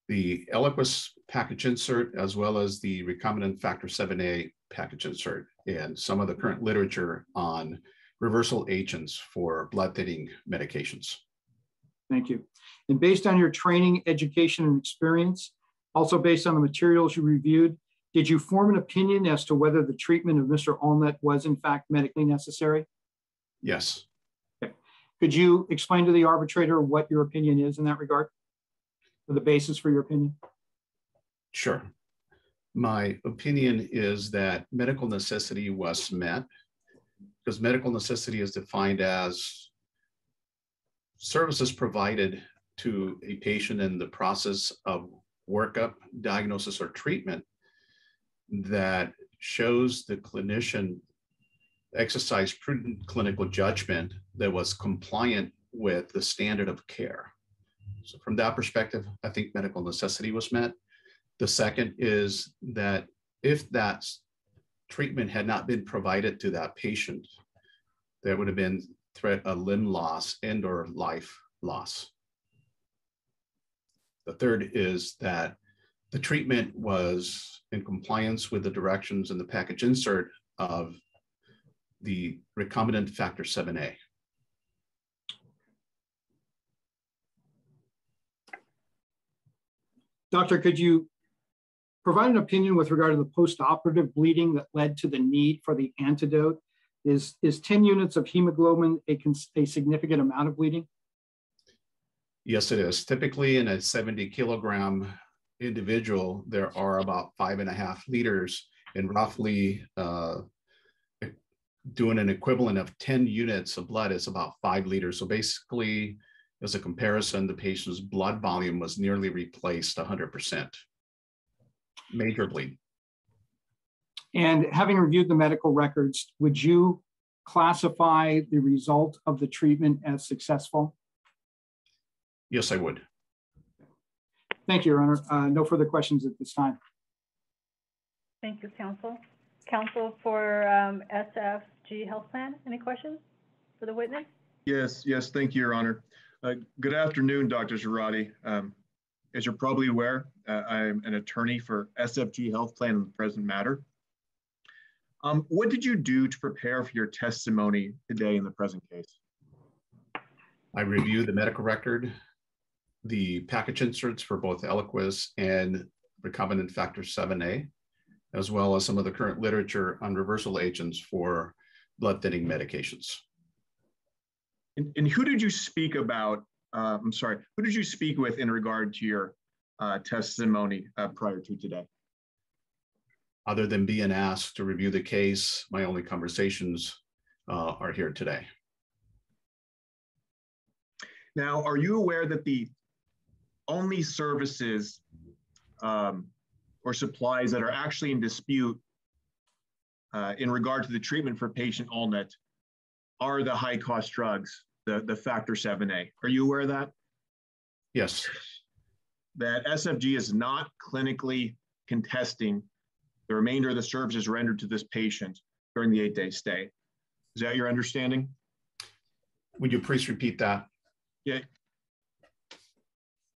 the Eliquis package insert, as well as the recombinant Factor seven A package insert, and some of the current literature on reversal agents for blood thinning medications. Thank you. And based on your training, education, and experience, also based on the materials you reviewed, did you form an opinion as to whether the treatment of Mister Allnut was in fact medically necessary? Yes. Okay. Could you explain to the arbitrator what your opinion is in that regard? The basis for your opinion? Sure. My opinion is that medical necessity was met, because medical necessity is defined as services provided to a patient in the process of workup, diagnosis, or treatment that shows the clinician exercised prudent clinical judgment that was compliant with the standard of care. So from that perspective, I think medical necessity was met. The second is that if that treatment had not been provided to that patient, there would have been threat of limb loss and or life loss. The third is that the treatment was in compliance with the directions in the package insert of the recombinant Factor seven A. Doctor, could you provide an opinion with regard to the post-operative bleeding that led to the need for the antidote Is, is ten units of hemoglobin a, a significant amount of bleeding? Yes, it is. Typically in a seventy kilogram individual, there are about five and a half liters, and roughly uh, doing an equivalent of ten units of blood is about five liters. So basically, as a comparison, the patient's blood volume was nearly replaced one hundred percent. Major bleed. And having reviewed the medical records, would you classify the result of the treatment as successful? Yes, I would. Thank you, Your Honor. Uh, no further questions at this time. Thank you, counsel. Counsel for um, S F G Health Plan, any questions for the witness? Yes, yes, thank you, Your Honor. Uh, good afternoon, Doctor Zarati. Um, as you're probably aware, uh, I'm an attorney for S F G Health Plan in the present matter. Um, what did you do to prepare for your testimony today in the present case? I reviewed the medical record, the package inserts for both Eliquis and recombinant factor seven A, as well as some of the current literature on reversal agents for blood thinning medications. And, and who did you speak about, uh, I'm sorry, who did you speak with in regard to your uh, testimony uh, prior to today? Other than being asked to review the case, my only conversations uh, are here today. Now, are you aware that the only services um, or supplies that are actually in dispute uh, in regard to the treatment for patient Allnut are the high-cost drugs, the, the factor seven A? Are you aware of that? Yes. That S F G is not clinically contesting the remainder of the services rendered to this patient during the eight-day stay. Is that your understanding? Would you please repeat that? Yeah.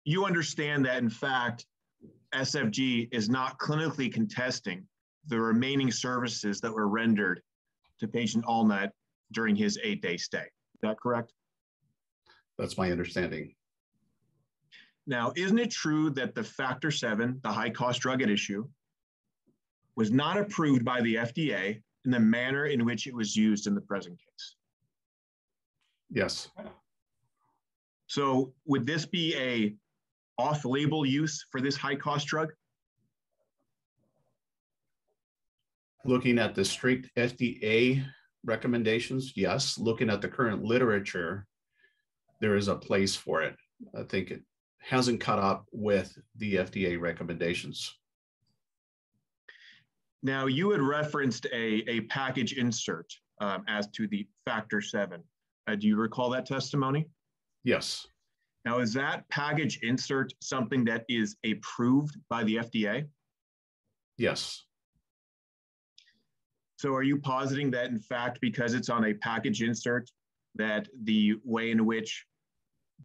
You understand that, in fact, S F G is not clinically contesting the remaining services that were rendered to patient Allnut during his eight-day stay. Is that correct? That's my understanding. Now, isn't it true that the factor seven, the high-cost drug at issue, was not approved by the F D A in the manner in which it was used in the present case? Yes. So would this be a off-label use for this high-cost drug? Looking at the strict F D A recommendations, yes. Looking at the current literature, there is a place for it. I think it hasn't caught up with the F D A recommendations. Now, you had referenced a, a package insert um, as to the factor seven. Uh, do you recall that testimony? Yes. Now, is that package insert something that is approved by the F D A? Yes. So are you positing that, in fact, because it's on a package insert, that the way in which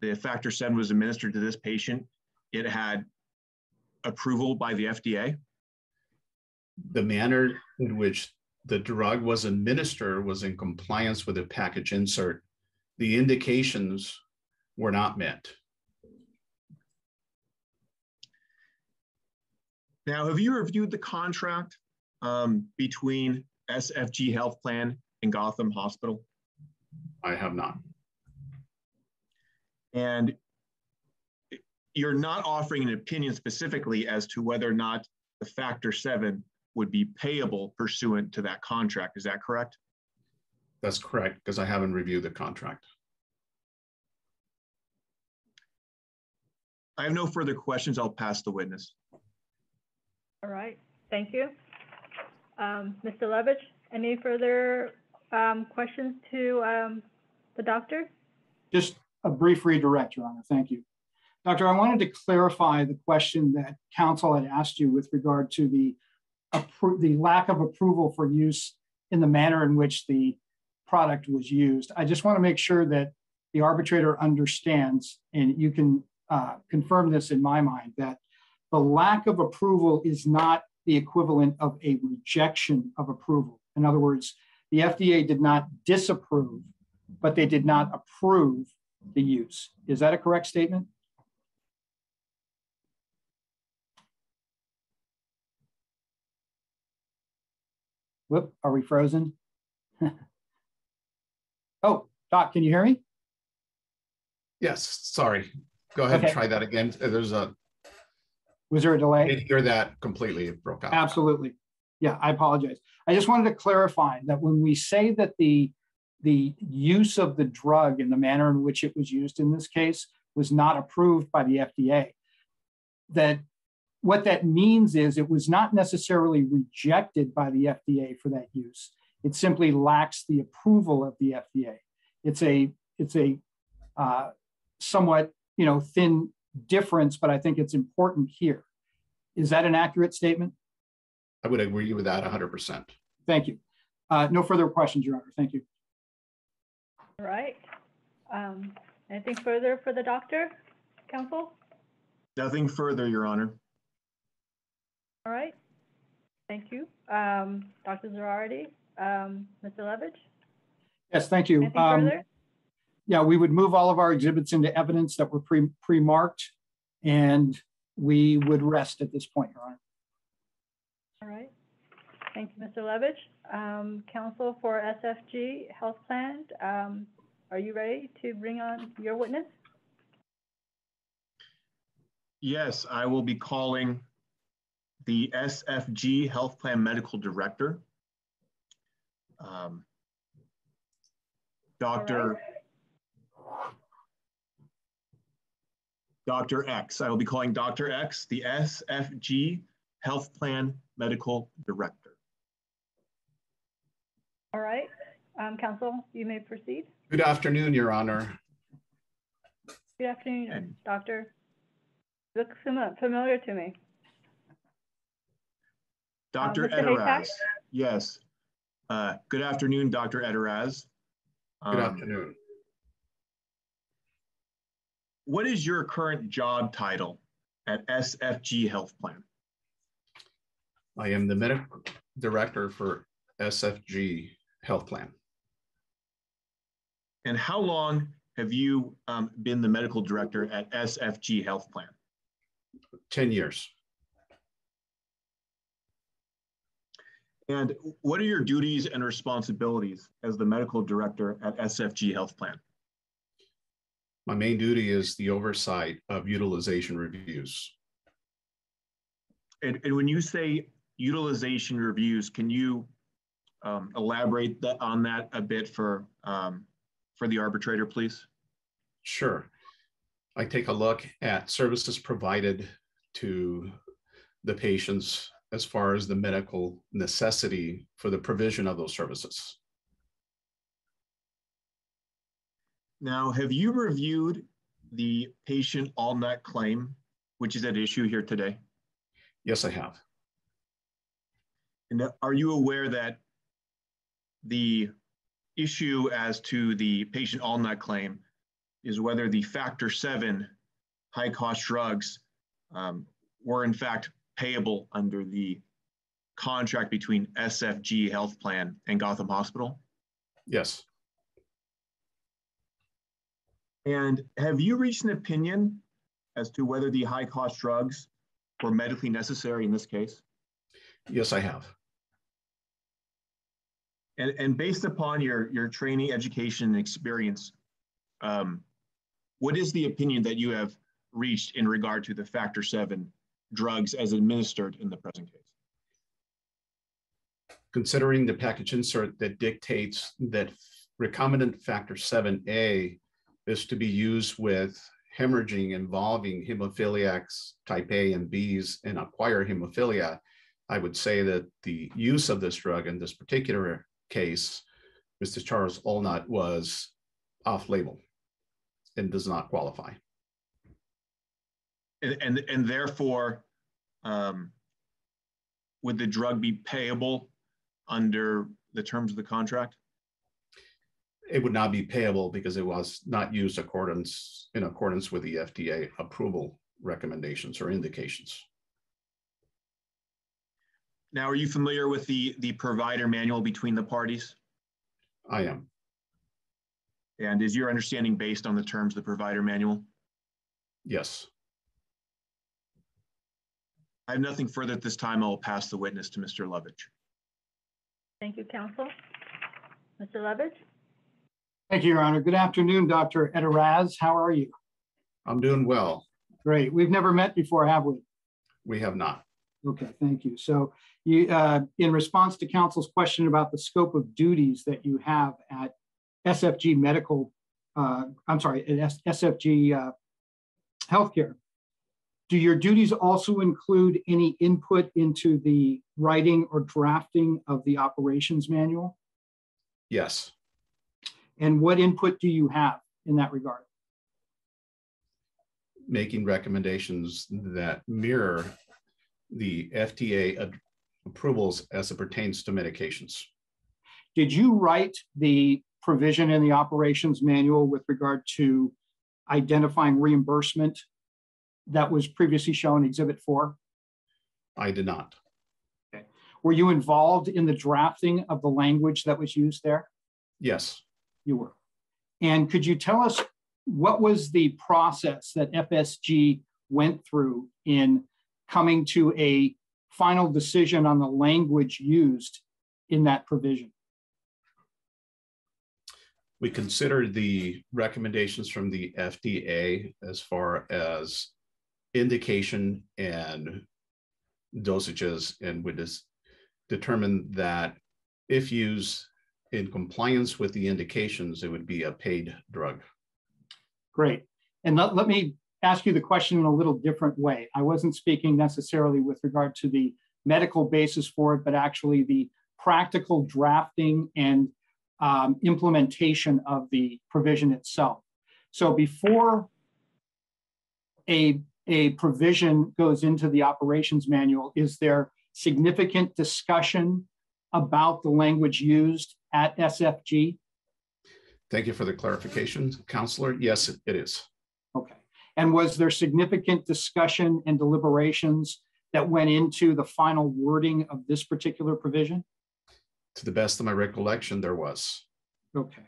the factor seven was administered to this patient, it had approval by the F D A? The manner in which the drug was administered was in compliance with the package insert. The indications were not met. Now, have you reviewed the contract um, between S F G Health Plan and Gotham Hospital? I have not. And you're not offering an opinion specifically as to whether or not the factor seven would be payable pursuant to that contract. Is that correct? That's correct, because I haven't reviewed the contract. I have no further questions. I'll pass the witness. All right, thank you. Um, Mister Levitch, any further um, questions to um, the doctor? Just a brief redirect, Your Honor, thank you. Doctor, I wanted to clarify the question that counsel had asked you with regard to the the lack of approval for use in the manner in which the product was used. I just want to make sure that the arbitrator understands, and you can uh, confirm this in my mind, that the lack of approval is not the equivalent of a rejection of approval. In other words, the F D A did not disapprove, but they did not approve the use. Is that a correct statement? Whoop, are we frozen? Oh, Doc, can you hear me? Yes, sorry. Go ahead okay. and try that again. There's a... Was there a delay? I didn't hear that completely. It broke out. Absolutely. Yeah, I apologize. I just wanted to clarify that when we say that the, the use of the drug and the manner in which it was used in this case was not approved by the F D A, that what that means is it was not necessarily rejected by the F D A for that use. It simply lacks the approval of the F D A. It's a, it's a uh, somewhat, you know, thin difference, but I think it's important here. Is that an accurate statement? I would agree with that one hundred percent. Thank you. Uh, no further questions, Your Honor. Thank you. All right. Um, anything further for the doctor, counsel? Nothing further, Your Honor. All right. Thank you. Um, Doctor Zarati, um, Mister Levitch? Yes, thank you. Anything um, further? Yeah, we would move all of our exhibits into evidence that were pre pre-marked, and we would rest at this point, Your Honor. All right. Thank you, Mister Levitch. Um, counsel for S F G Health Plan, um, are you ready to bring on your witness? Yes, I will be calling the S F G Health Plan Medical Director, um, Doctor Right. Doctor X. I will be calling Doctor X, the S F G Health Plan Medical Director. All right, um, counsel, you may proceed. Good afternoon, Your Honor. Good afternoon, and Doctor. Looks familiar to me. Doctor Um, Ederaz. Yes. Uh, good afternoon, Doctor Ederaz. Um, good afternoon. What is your current job title at S F G Health Plan? I am the medical director for S F G Health Plan. And how long have you um, been the medical director at S F G Health Plan? ten years. And what are your duties and responsibilities as the medical director at S F G Health Plan? My main duty is the oversight of utilization reviews. And, and when you say utilization reviews, can you um, elaborate the, on that a bit for, um, for the arbitrator, please? Sure. I take a look at services provided to the patients as far as the medical necessity for the provision of those services. Now, have you reviewed the patient Allnut claim, which is at issue here today? Yes, I have. And are you aware that the issue as to the patient Allnut claim is whether the factor seven high-cost drugs um, were in fact payable under the contract between S F G Health Plan and Gotham Hospital? Yes. And have you reached an opinion as to whether the high-cost drugs were medically necessary in this case? Yes, I have. And, and based upon your, your training, education, and experience, um, what is the opinion that you have reached in regard to the factor seven drugs as administered in the present case? Considering the package insert that dictates that recombinant factor seven A is to be used with hemorrhaging involving hemophiliacs type A and Bs and acquired hemophilia, I would say that the use of this drug in this particular case, Mister Charles Allnut, was off-label and does not qualify. And, and, and therefore, um, would the drug be payable under the terms of the contract? It would not be payable because it was not used accordance, in accordance with the F D A approval recommendations or indications. Now, are you familiar with the, the provider manual between the parties? I am. And is your understanding based on the terms of the provider manual? Yes. I have nothing further at this time. I will pass the witness to Mister Levitch. Thank you, counsel. Mister Levitch? Thank you, Your Honor. Good afternoon, Doctor Ederaz. How are you? I'm doing well. Great. We've never met before, have we? We have not. Okay, thank you. So you, uh, in response to counsel's question about the scope of duties that you have at S F G Medical, uh, I'm sorry, at S F G uh, Healthcare, do your duties also include any input into the writing or drafting of the operations manual? Yes. And what input do you have in that regard? Making recommendations that mirror the F D A approvals as it pertains to medications. Did you write the provision in the operations manual with regard to identifying reimbursement that was previously shown Exhibit four? I did not. Okay. Were you involved in the drafting of the language that was used there? Yes. You were. And could you tell us what was the process that F S G went through in coming to a final decision on the language used in that provision? We considered the recommendations from the F D A as far as indication and dosages, and we determined that if used in compliance with the indications, it would be a paid drug. Great. And let, let me ask you the question in a little different way. I wasn't speaking necessarily with regard to the medical basis for it, but actually the practical drafting and um, implementation of the provision itself. So before a, a provision goes into the operations manual, is there significant discussion about the language used at S F G? Thank you for the clarification, Counselor. Yes, it is. Okay. And was there significant discussion and deliberations that went into the final wording of this particular provision? To the best of my recollection, there was. Okay.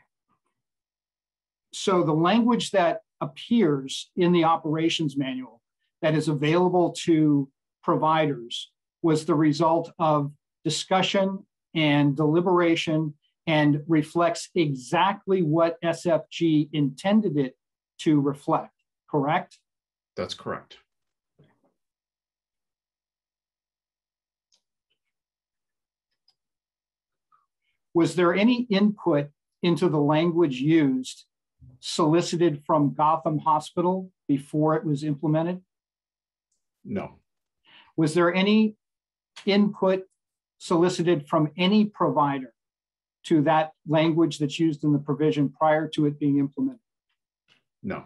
So the language that appears in the operations manual that is available to providers was the result of discussion and deliberation and reflects exactly what S F G intended it to reflect, correct? That's correct. Was there any input into the language used solicited from Gotham Hospital before it was implemented? No. Was there any input solicited from any provider to that language that's used in the provision prior to it being implemented? No.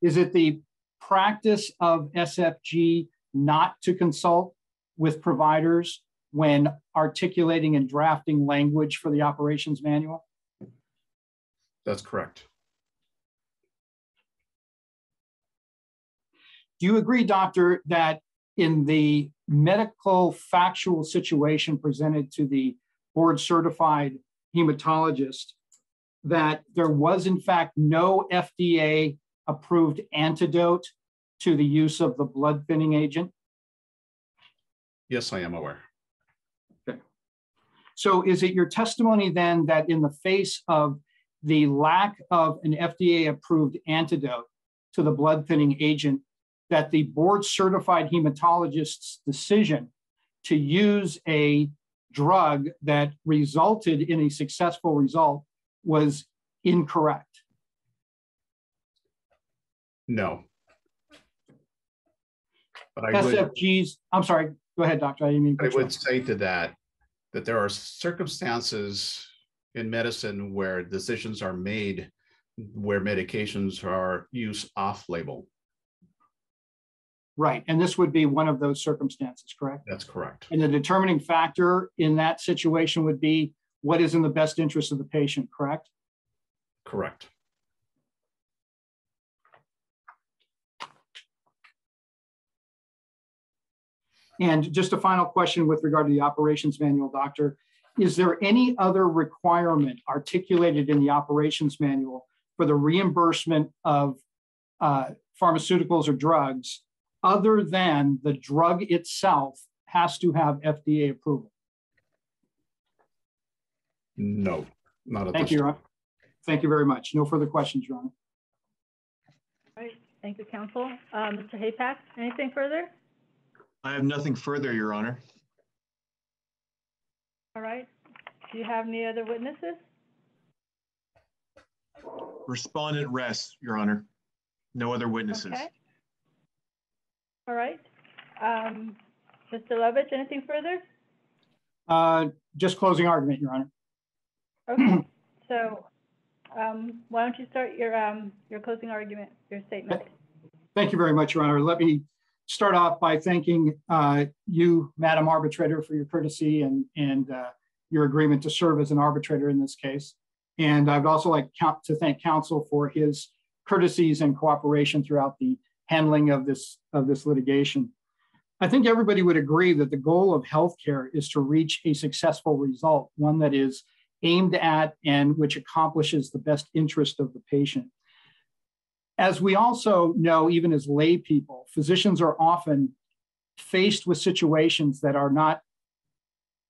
Is it the practice of S F G not to consult with providers when articulating and drafting language for the operations manual? That's correct. Do you agree, Doctor, that in the medical factual situation presented to the board-certified hematologist, that there was, in fact, no F D A-approved antidote to the use of the blood thinning agent? Yes, I am aware. Okay. So is it your testimony, then, that in the face of the lack of an F D A-approved antidote to the blood thinning agent, that the board-certified hematologist's decision to use a drug that resulted in a successful result was incorrect? No. But I S F G's, would, I'm sorry, go ahead, Doctor. I didn't mean to. I would off. say to that, that there are circumstances in medicine where decisions are made where medications are used off-label. Right, and this would be one of those circumstances, correct? That's correct. And the determining factor in that situation would be what is in the best interest of the patient, correct? Correct. And just a final question with regard to the operations manual, Doctor. Is there any other requirement articulated in the operations manual for the reimbursement of uh, pharmaceuticals or drugs other than the drug itself has to have F D A approval? No, not at this time. Thank you, Your Honor. Thank you very much. No further questions, Your Honor. All right. Thank you, counsel. Um, Mister Haypak, anything further? I have nothing further, Your Honor. All right. Do you have any other witnesses? Respondent rests, Your Honor. No other witnesses. Okay. All right. Um, Mister Levitch, anything further? Uh, just closing argument, Your Honor. Okay. So um, why don't you start your, um, your closing argument, your statement. Thank you very much, Your Honor. Let me start off by thanking uh, you, Madam Arbitrator, for your courtesy and, and uh, your agreement to serve as an arbitrator in this case. And I'd also like to thank counsel for his courtesies and cooperation throughout the handling of this, of this litigation. I think everybody would agree that the goal of healthcare is to reach a successful result, one that is aimed at and which accomplishes the best interest of the patient. As we also know, even as lay people, physicians are often faced with situations that are not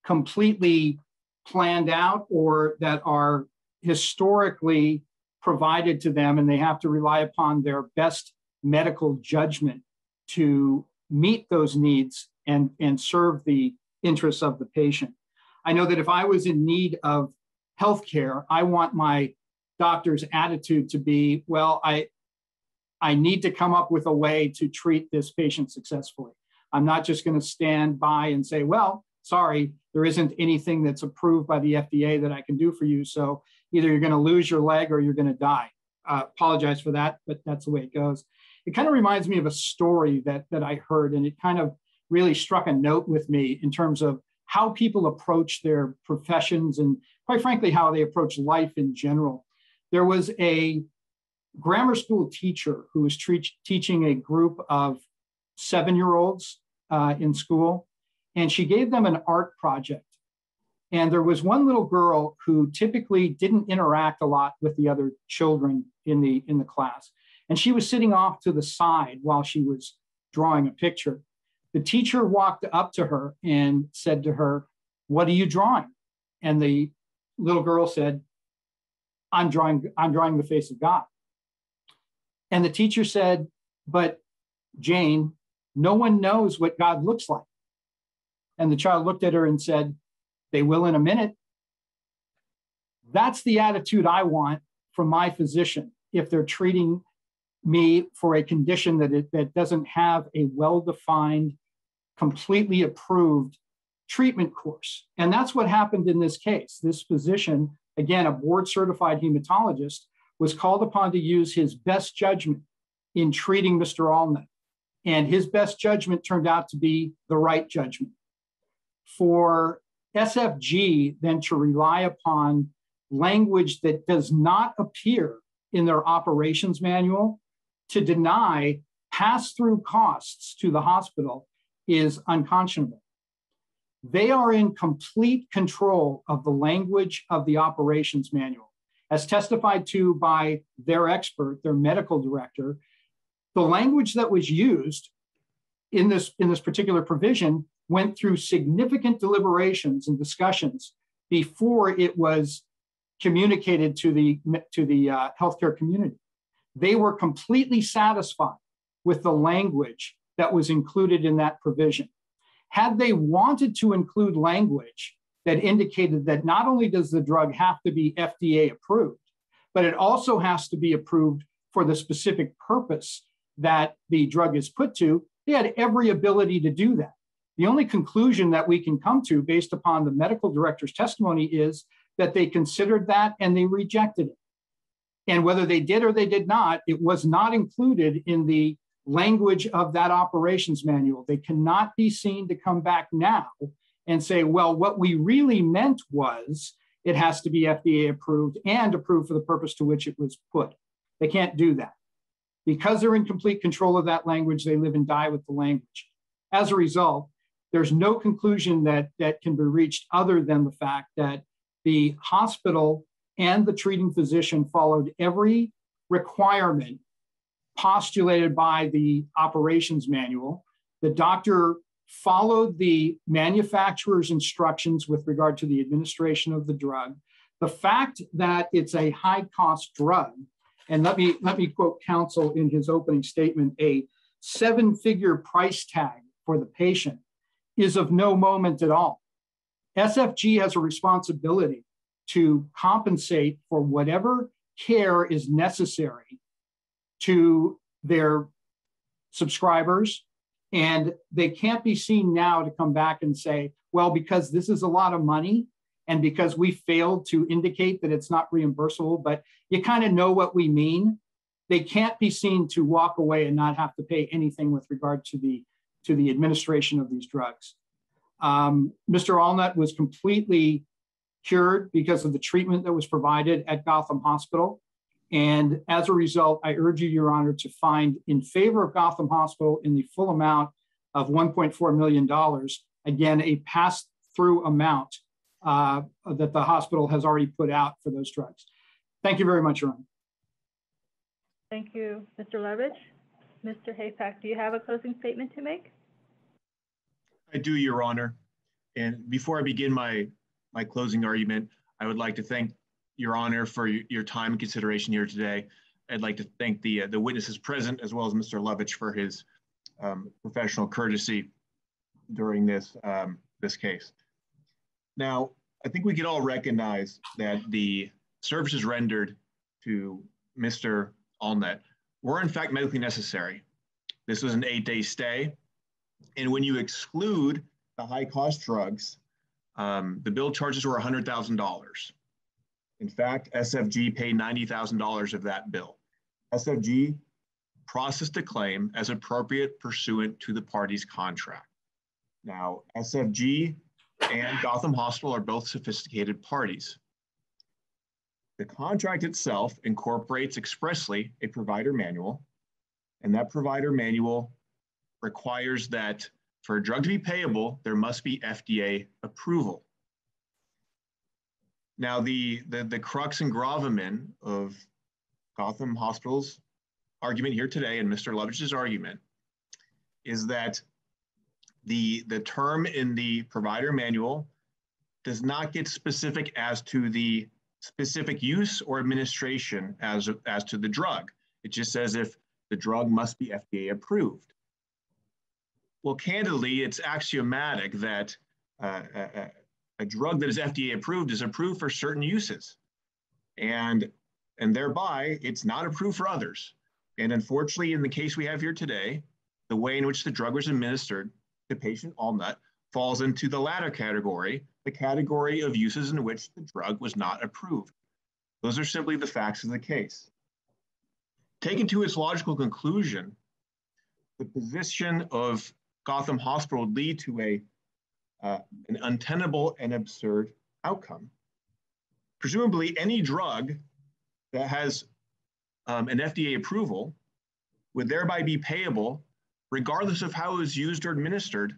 completely planned out or that are historically provided to them, and they have to rely upon their best medical judgment to meet those needs and, and serve the interests of the patient. I know that if I was in need of healthcare, I want my doctor's attitude to be, well, I, I need to come up with a way to treat this patient successfully. I'm not just going to stand by and say, well, sorry, there isn't anything that's approved by the F D A that I can do for you. So either you're going to lose your leg or you're going to die. Uh, apologize for that, but that's the way it goes. It kind of reminds me of a story that, that I heard, and it kind of really struck a note with me in terms of how people approach their professions and, quite frankly, how they approach life in general. There was a grammar school teacher who was teaching a group of seven-year-olds uh, in school, and she gave them an art project. And there was one little girl who typically didn't interact a lot with the other children in the, in the class. And she was sitting off to the side while she was drawing a picture. The teacher walked up to her and said to her, "What are you drawing?" And the little girl said, I'm drawing, I'm drawing the face of God. And the teacher said, "But Jane, no one knows what God looks like." And the child looked at her and said, "They will in a minute." That's the attitude I want from my physician if they're treating me for a condition that, it, that doesn't have a well-defined, completely approved treatment course. And that's what happened in this case. This physician, again, a board-certified hematologist, was called upon to use his best judgment in treating Mister Allnut. And his best judgment turned out to be the right judgment. For S F G then to rely upon language that does not appear in their operations manual to deny pass-through costs to the hospital is unconscionable. They are in complete control of the language of the operations manual. As testified to by their expert, their medical director, the language that was used in this, in this particular provision went through significant deliberations and discussions before it was communicated to the, to the uh, healthcare community. They were completely satisfied with the language that was included in that provision. Had they wanted to include language that indicated that not only does the drug have to be F D A approved, but it also has to be approved for the specific purpose that the drug is put to, they had every ability to do that. The only conclusion that we can come to based upon the medical director's testimony is that they considered that and they rejected it. And whether they did or they did not, it was not included in the language of that operations manual. They cannot be seen to come back now and say, well, what we really meant was it has to be F D A approved and approved for the purpose to which it was put. They can't do that. Because they're in complete control of that language, they live and die with the language. As a result, there's no conclusion that, that can be reached other than the fact that the hospital and the treating physician followed every requirement postulated by the operations manual. The doctor followed the manufacturer's instructions with regard to the administration of the drug. The fact that it's a high-cost drug, and let me, let me quote counsel in his opening statement, a seven-figure price tag for the patient is of no moment at all. S F G has a responsibility to compensate for whatever care is necessary to their subscribers. And they can't be seen now to come back and say, well, because this is a lot of money and because we failed to indicate that it's not reimbursable, but you kind of know what we mean. They can't be seen to walk away and not have to pay anything with regard to the, to the administration of these drugs. Um, Mister Allnut was completely cured because of the treatment that was provided at Gotham Hospital. And as a result, I urge you, Your Honor, to find in favor of Gotham Hospital in the full amount of one point four million dollars, again, a pass-through amount uh, that the hospital has already put out for those drugs. Thank you very much, Your Honor. Thank you, Mister Levitch. Mister Haypak, do you have a closing statement to make? I do, Your Honor. And before I begin my, my closing argument, I would like to thank Your Honor for your time and consideration here today. I'd like to thank the, uh, the witnesses present as well as Mister Levitch for his um, professional courtesy during this, um, this case. Now, I think we can all recognize that the services rendered to Mister Allnut were in fact medically necessary. This was an eight-day stay. And when you exclude the high-cost drugs, um, the bill charges were one hundred thousand dollars. In fact, S F G paid ninety thousand dollars of that bill. S F G processed the claim as appropriate pursuant to the party's contract. Now, S F G and Gotham Hospital are both sophisticated parties. The contract itself incorporates expressly a provider manual, and that provider manual requires that for a drug to be payable, there must be F D A approval. Now, the, the, the crux and gravamen of Gotham Hospital's argument here today and Mister Levitch's argument is that the, the term in the provider manual does not get specific as to the specific use or administration as, as to the drug. It just says if the drug must be F D A approved. Well, candidly, it's axiomatic that uh, uh, a drug that is F D A approved is approved for certain uses, and, and thereby it's not approved for others. And unfortunately, in the case we have here today, the way in which the drug was administered to patient Allnut falls into the latter category, the category of uses in which the drug was not approved. Those are simply the facts of the case. Taken to its logical conclusion, the position of Gotham Hospital would lead to a Uh, an untenable and absurd outcome. Presumably any drug that has um, an F D A approval would thereby be payable regardless of how it was used or administered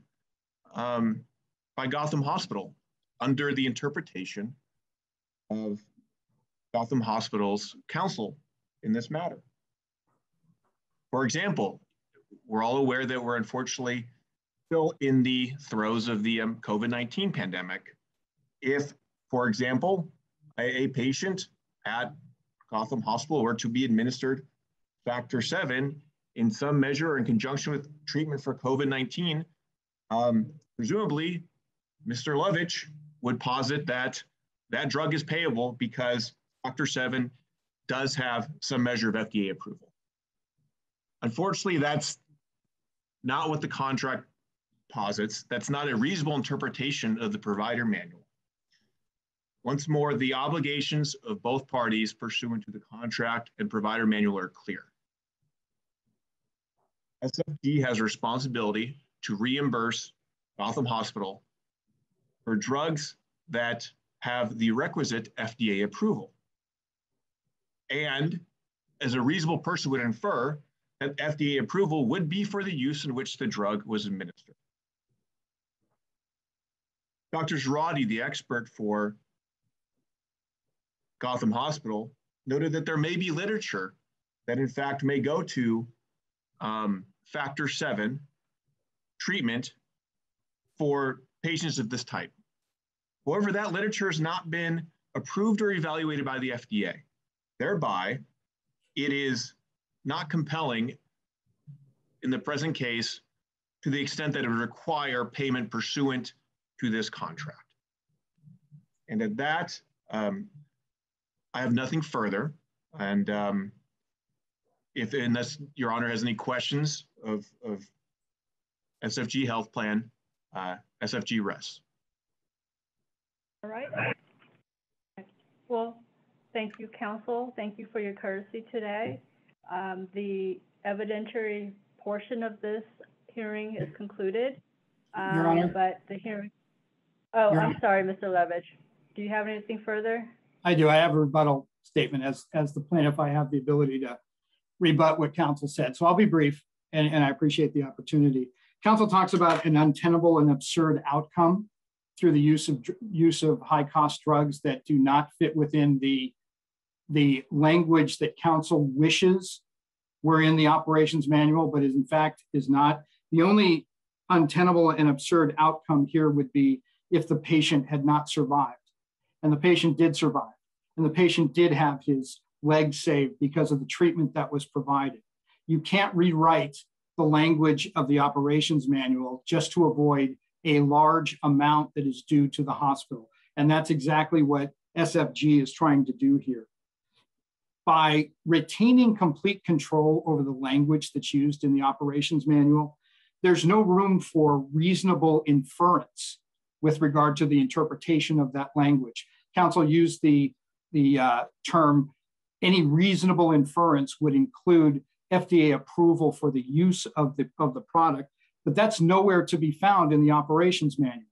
um, by Gotham Hospital under the interpretation of Gotham Hospital's counsel in this matter. For example, we're all aware that we're unfortunately still in the throes of the um, COVID nineteen pandemic. If, for example, a, a patient at Gotham Hospital were to be administered Factor seven in some measure or in conjunction with treatment for COVID nineteen, um, presumably Mister Levitch would posit that that drug is payable because Factor seven does have some measure of F D A approval. Unfortunately, that's not what the contract posits. That's not a reasonable interpretation of the provider manual. Once more, the obligations of both parties pursuant to the contract and provider manual are clear. S F G has a responsibility to reimburse Gotham Hospital for drugs that have the requisite F D A approval. And as a reasonable person would infer, that F D A approval would be for the use in which the drug was administered. Doctor Zarati, the expert for Gotham Hospital, noted that there may be literature that in fact may go to um, Factor seven treatment for patients of this type. However, that literature has not been approved or evaluated by the F D A. Thereby, it is not compelling in the present case to the extent that it would require payment pursuant to this contract. And at that, um, I have nothing further. And um, if, unless Your Honor has any questions of, of S F G Health Plan, uh, S F G rests. All right. Well, thank you, counsel. Thank you for your courtesy today. Um, the evidentiary portion of this hearing is concluded, um, Your Honor, but the hearing. Oh, Your I'm Honor. sorry, Mister Levitch. Do you have anything further? I do. I have a rebuttal statement. As as the plaintiff, I have the ability to rebut what counsel said. So I'll be brief, and, and I appreciate the opportunity. Counsel talks about an untenable and absurd outcome through the use of use of high cost drugs that do not fit within the the language that counsel wishes were in the operations manual, but is in fact is not. The only untenable and absurd outcome here would be if the patient had not survived. And the patient did survive. And the patient did have his leg saved because of the treatment that was provided. You can't rewrite the language of the operations manual just to avoid a large amount that is due to the hospital. And that's exactly what S F G is trying to do here. By retaining complete control over the language that's used in the operations manual, there's no room for reasonable inference with regard to the interpretation of that language. Counsel used the, the uh, term, any reasonable inference would include F D A approval for the use of the, of the product, but that's nowhere to be found in the operations manual.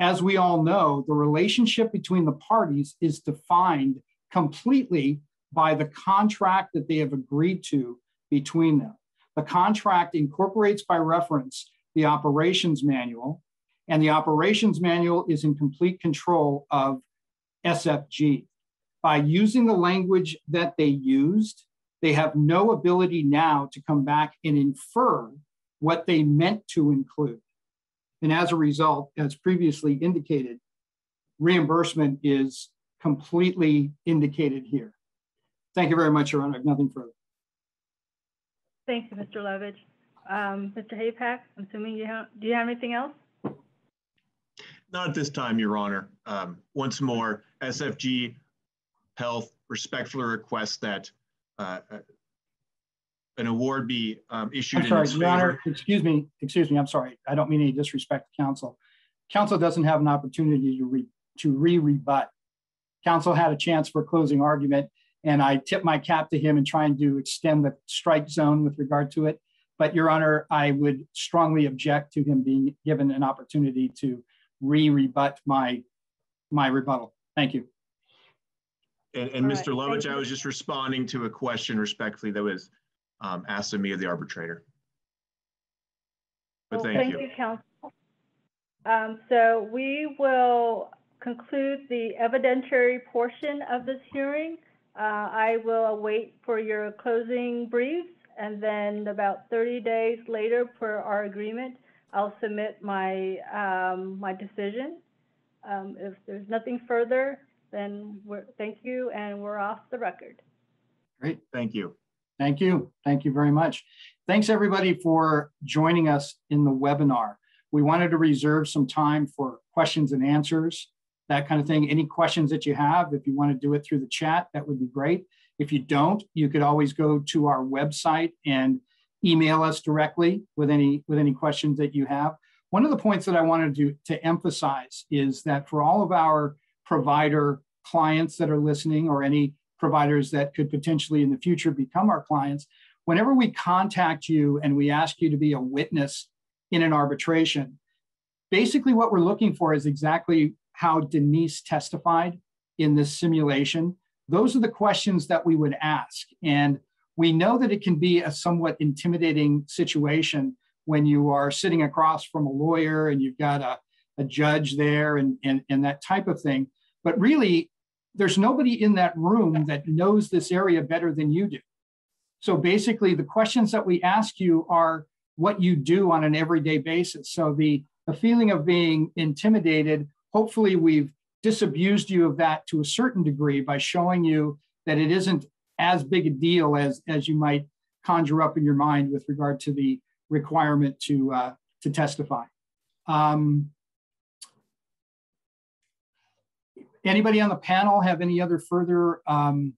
As we all know, the relationship between the parties is defined completely by the contract that they have agreed to between them. The contract incorporates by reference the operations manual, and the operations manual is in complete control of S F G. By using the language that they used, they have no ability now to come back and infer what they meant to include. And as a result, as previously indicated, reimbursement is completely indicated here. Thank you very much, Your Honor. I have nothing further. Thank you, Mister Levitch. Um, Mister Haypak, I'm assuming you have, do you have anything else? Not at this time, Your Honor. Um, once more, S F G Health respectfully requests that uh, an award be um, issued I'm sorry, in its Your favor. Honor, excuse me, excuse me, I'm sorry. I don't mean any disrespect to counsel. Counsel doesn't have an opportunity to re, to re-rebut. Counsel had a chance for closing argument, and I tip my cap to him in trying to extend the strike zone with regard to it. But Your Honor, I would strongly object to him being given an opportunity to re-rebut my, my rebuttal. Thank you. And, and Mister Right. Levitch, I was just responding to a question respectfully that was um, asked of me of the arbitrator. But well, thank, thank you. Thank you, counsel. Um, so we will conclude the evidentiary portion of this hearing. Uh, I will await for your closing briefs, and then about thirty days later per our agreement, I'll submit my, um, my decision. Um, if there's nothing further, then we're, thank you, and we're off the record. Great, thank you. Thank you, thank you very much. Thanks everybody for joining us in the webinar. We wanted to reserve some time for questions and answers, that kind of thing. Any questions that you have, if you want to do it through the chat, that would be great. If you don't, you could always go to our website and email us directly with any, with any questions that you have. One of the points that I wanted to, to emphasize is that for all of our provider clients that are listening, or any providers that could potentially in the future become our clients, whenever we contact you and we ask you to be a witness in an arbitration, basically what we're looking for is exactly how Denise testified in this simulation. Those are the questions that we would ask. And we know that it can be a somewhat intimidating situation when you are sitting across from a lawyer and you've got a, a judge there and, and, and that type of thing. But really, there's nobody in that room that knows this area better than you do. So basically, the questions that we ask you are what you do on an everyday basis. So the, the feeling of being intimidated, hopefully we've disabused you of that to a certain degree by showing you that it isn't as big a deal as, as you might conjure up in your mind with regard to the requirement to, uh, to testify. Um, anybody on the panel have any other further um,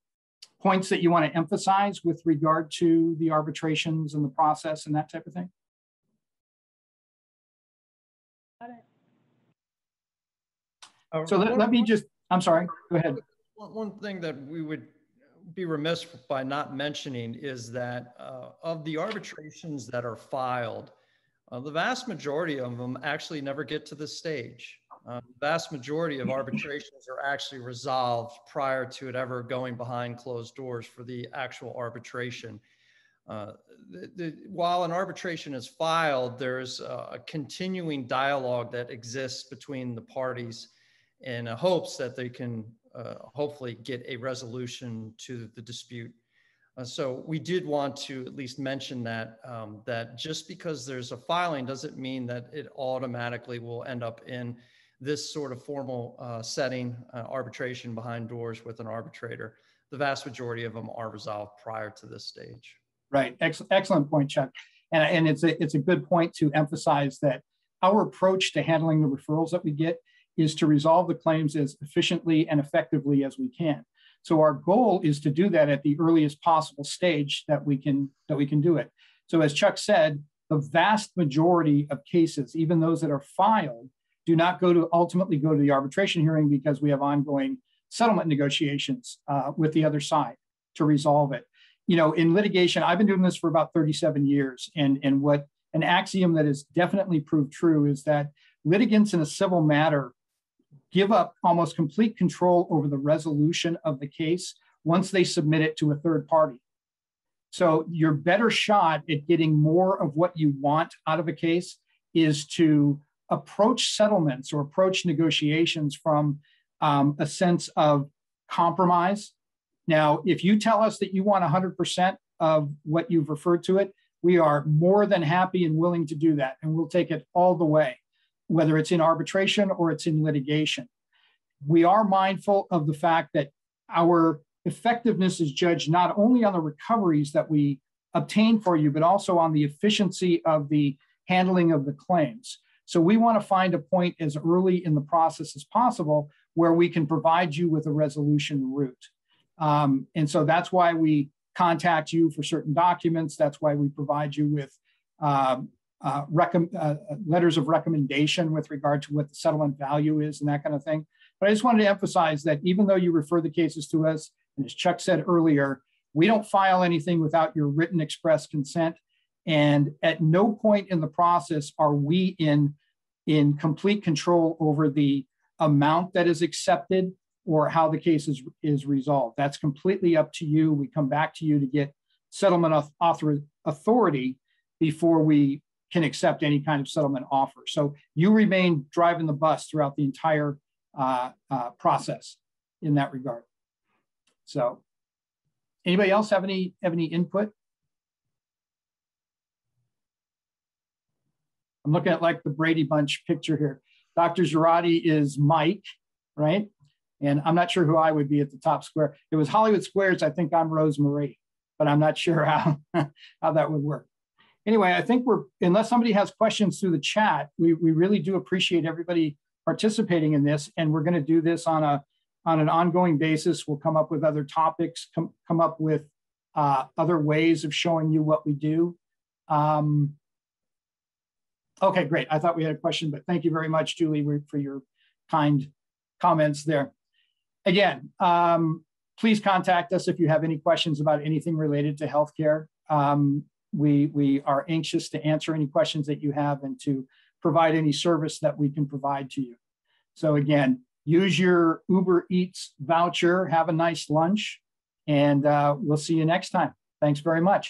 points that you want to emphasize with regard to the arbitrations and the process and that type of thing? Got it. So uh, let, one, let me just, I'm sorry, go ahead. One, one thing that we would be remiss by not mentioning is that uh, of the arbitrations that are filed, uh, the vast majority of them actually never get to this stage. Uh, the vast majority of arbitrations are actually resolved prior to it ever going behind closed doors for the actual arbitration. Uh, the, the, while an arbitration is filed, there's a, a continuing dialogue that exists between the parties in hopes that they can uh, hopefully get a resolution to the dispute. Uh, so we did want to at least mention that, um, that just because there's a filing doesn't mean that it automatically will end up in this sort of formal uh, setting, uh, arbitration behind doors with an arbitrator. The vast majority of them are resolved prior to this stage. Right, Ex excellent point, Chuck. And, and it's, a, it's a good point to emphasize that our approach to handling the referrals that we get is to resolve the claims as efficiently and effectively as we can. So our goal is to do that at the earliest possible stage that we can, that we can do it. So as Chuck said, the vast majority of cases, even those that are filed, do not go to ultimately go to the arbitration hearing because we have ongoing settlement negotiations uh, with the other side to resolve it. You know, in litigation, I've been doing this for about thirty-seven years. And, and what an axiom that is definitely proved true is that litigants in a civil matter give up almost complete control over the resolution of the case once they submit it to a third party. So your better shot at getting more of what you want out of a case is to approach settlements or approach negotiations from um, a sense of compromise. Now, if you tell us that you want one hundred percent of what you've referred to it, we are more than happy and willing to do that. And we'll take it all the way, whether it's in arbitration or it's in litigation. We are mindful of the fact that our effectiveness is judged not only on the recoveries that we obtain for you, but also on the efficiency of the handling of the claims. So we want to find a point as early in the process as possible where we can provide you with a resolution route. Um, and so that's why we contact you for certain documents. That's why we provide you with um, Uh, uh, letters of recommendation with regard to what the settlement value is and that kind of thing. But I just wanted to emphasize that even though you refer the cases to us, and as Chuck said earlier, we don't file anything without your written express consent. And at no point in the process are we in, in complete control over the amount that is accepted or how the case is, is resolved. That's completely up to you. We come back to you to get settlement author authority before we can accept any kind of settlement offer. So you remain driving the bus throughout the entire uh, uh, process in that regard. So anybody else have any, have any input? I'm looking at like the Brady Bunch picture here. Doctor Zarati is Mike, right? And I'm not sure who I would be at the top square. It was Hollywood Squares, I think I'm Rose Marie, but I'm not sure how, how that would work. Anyway, I think we're, unless somebody has questions through the chat, we, we really do appreciate everybody participating in this. And we're going to do this on, a, on an ongoing basis. We'll come up with other topics, come, come up with uh, other ways of showing you what we do. Um, okay, great. I thought we had a question, but thank you very much, Julie, for your kind comments there. Again, um, please contact us if you have any questions about anything related to healthcare. Um, We, we are anxious to answer any questions that you have and to provide any service that we can provide to you. So again, use your Uber Eats voucher, have a nice lunch, and uh, we'll see you next time. Thanks very much.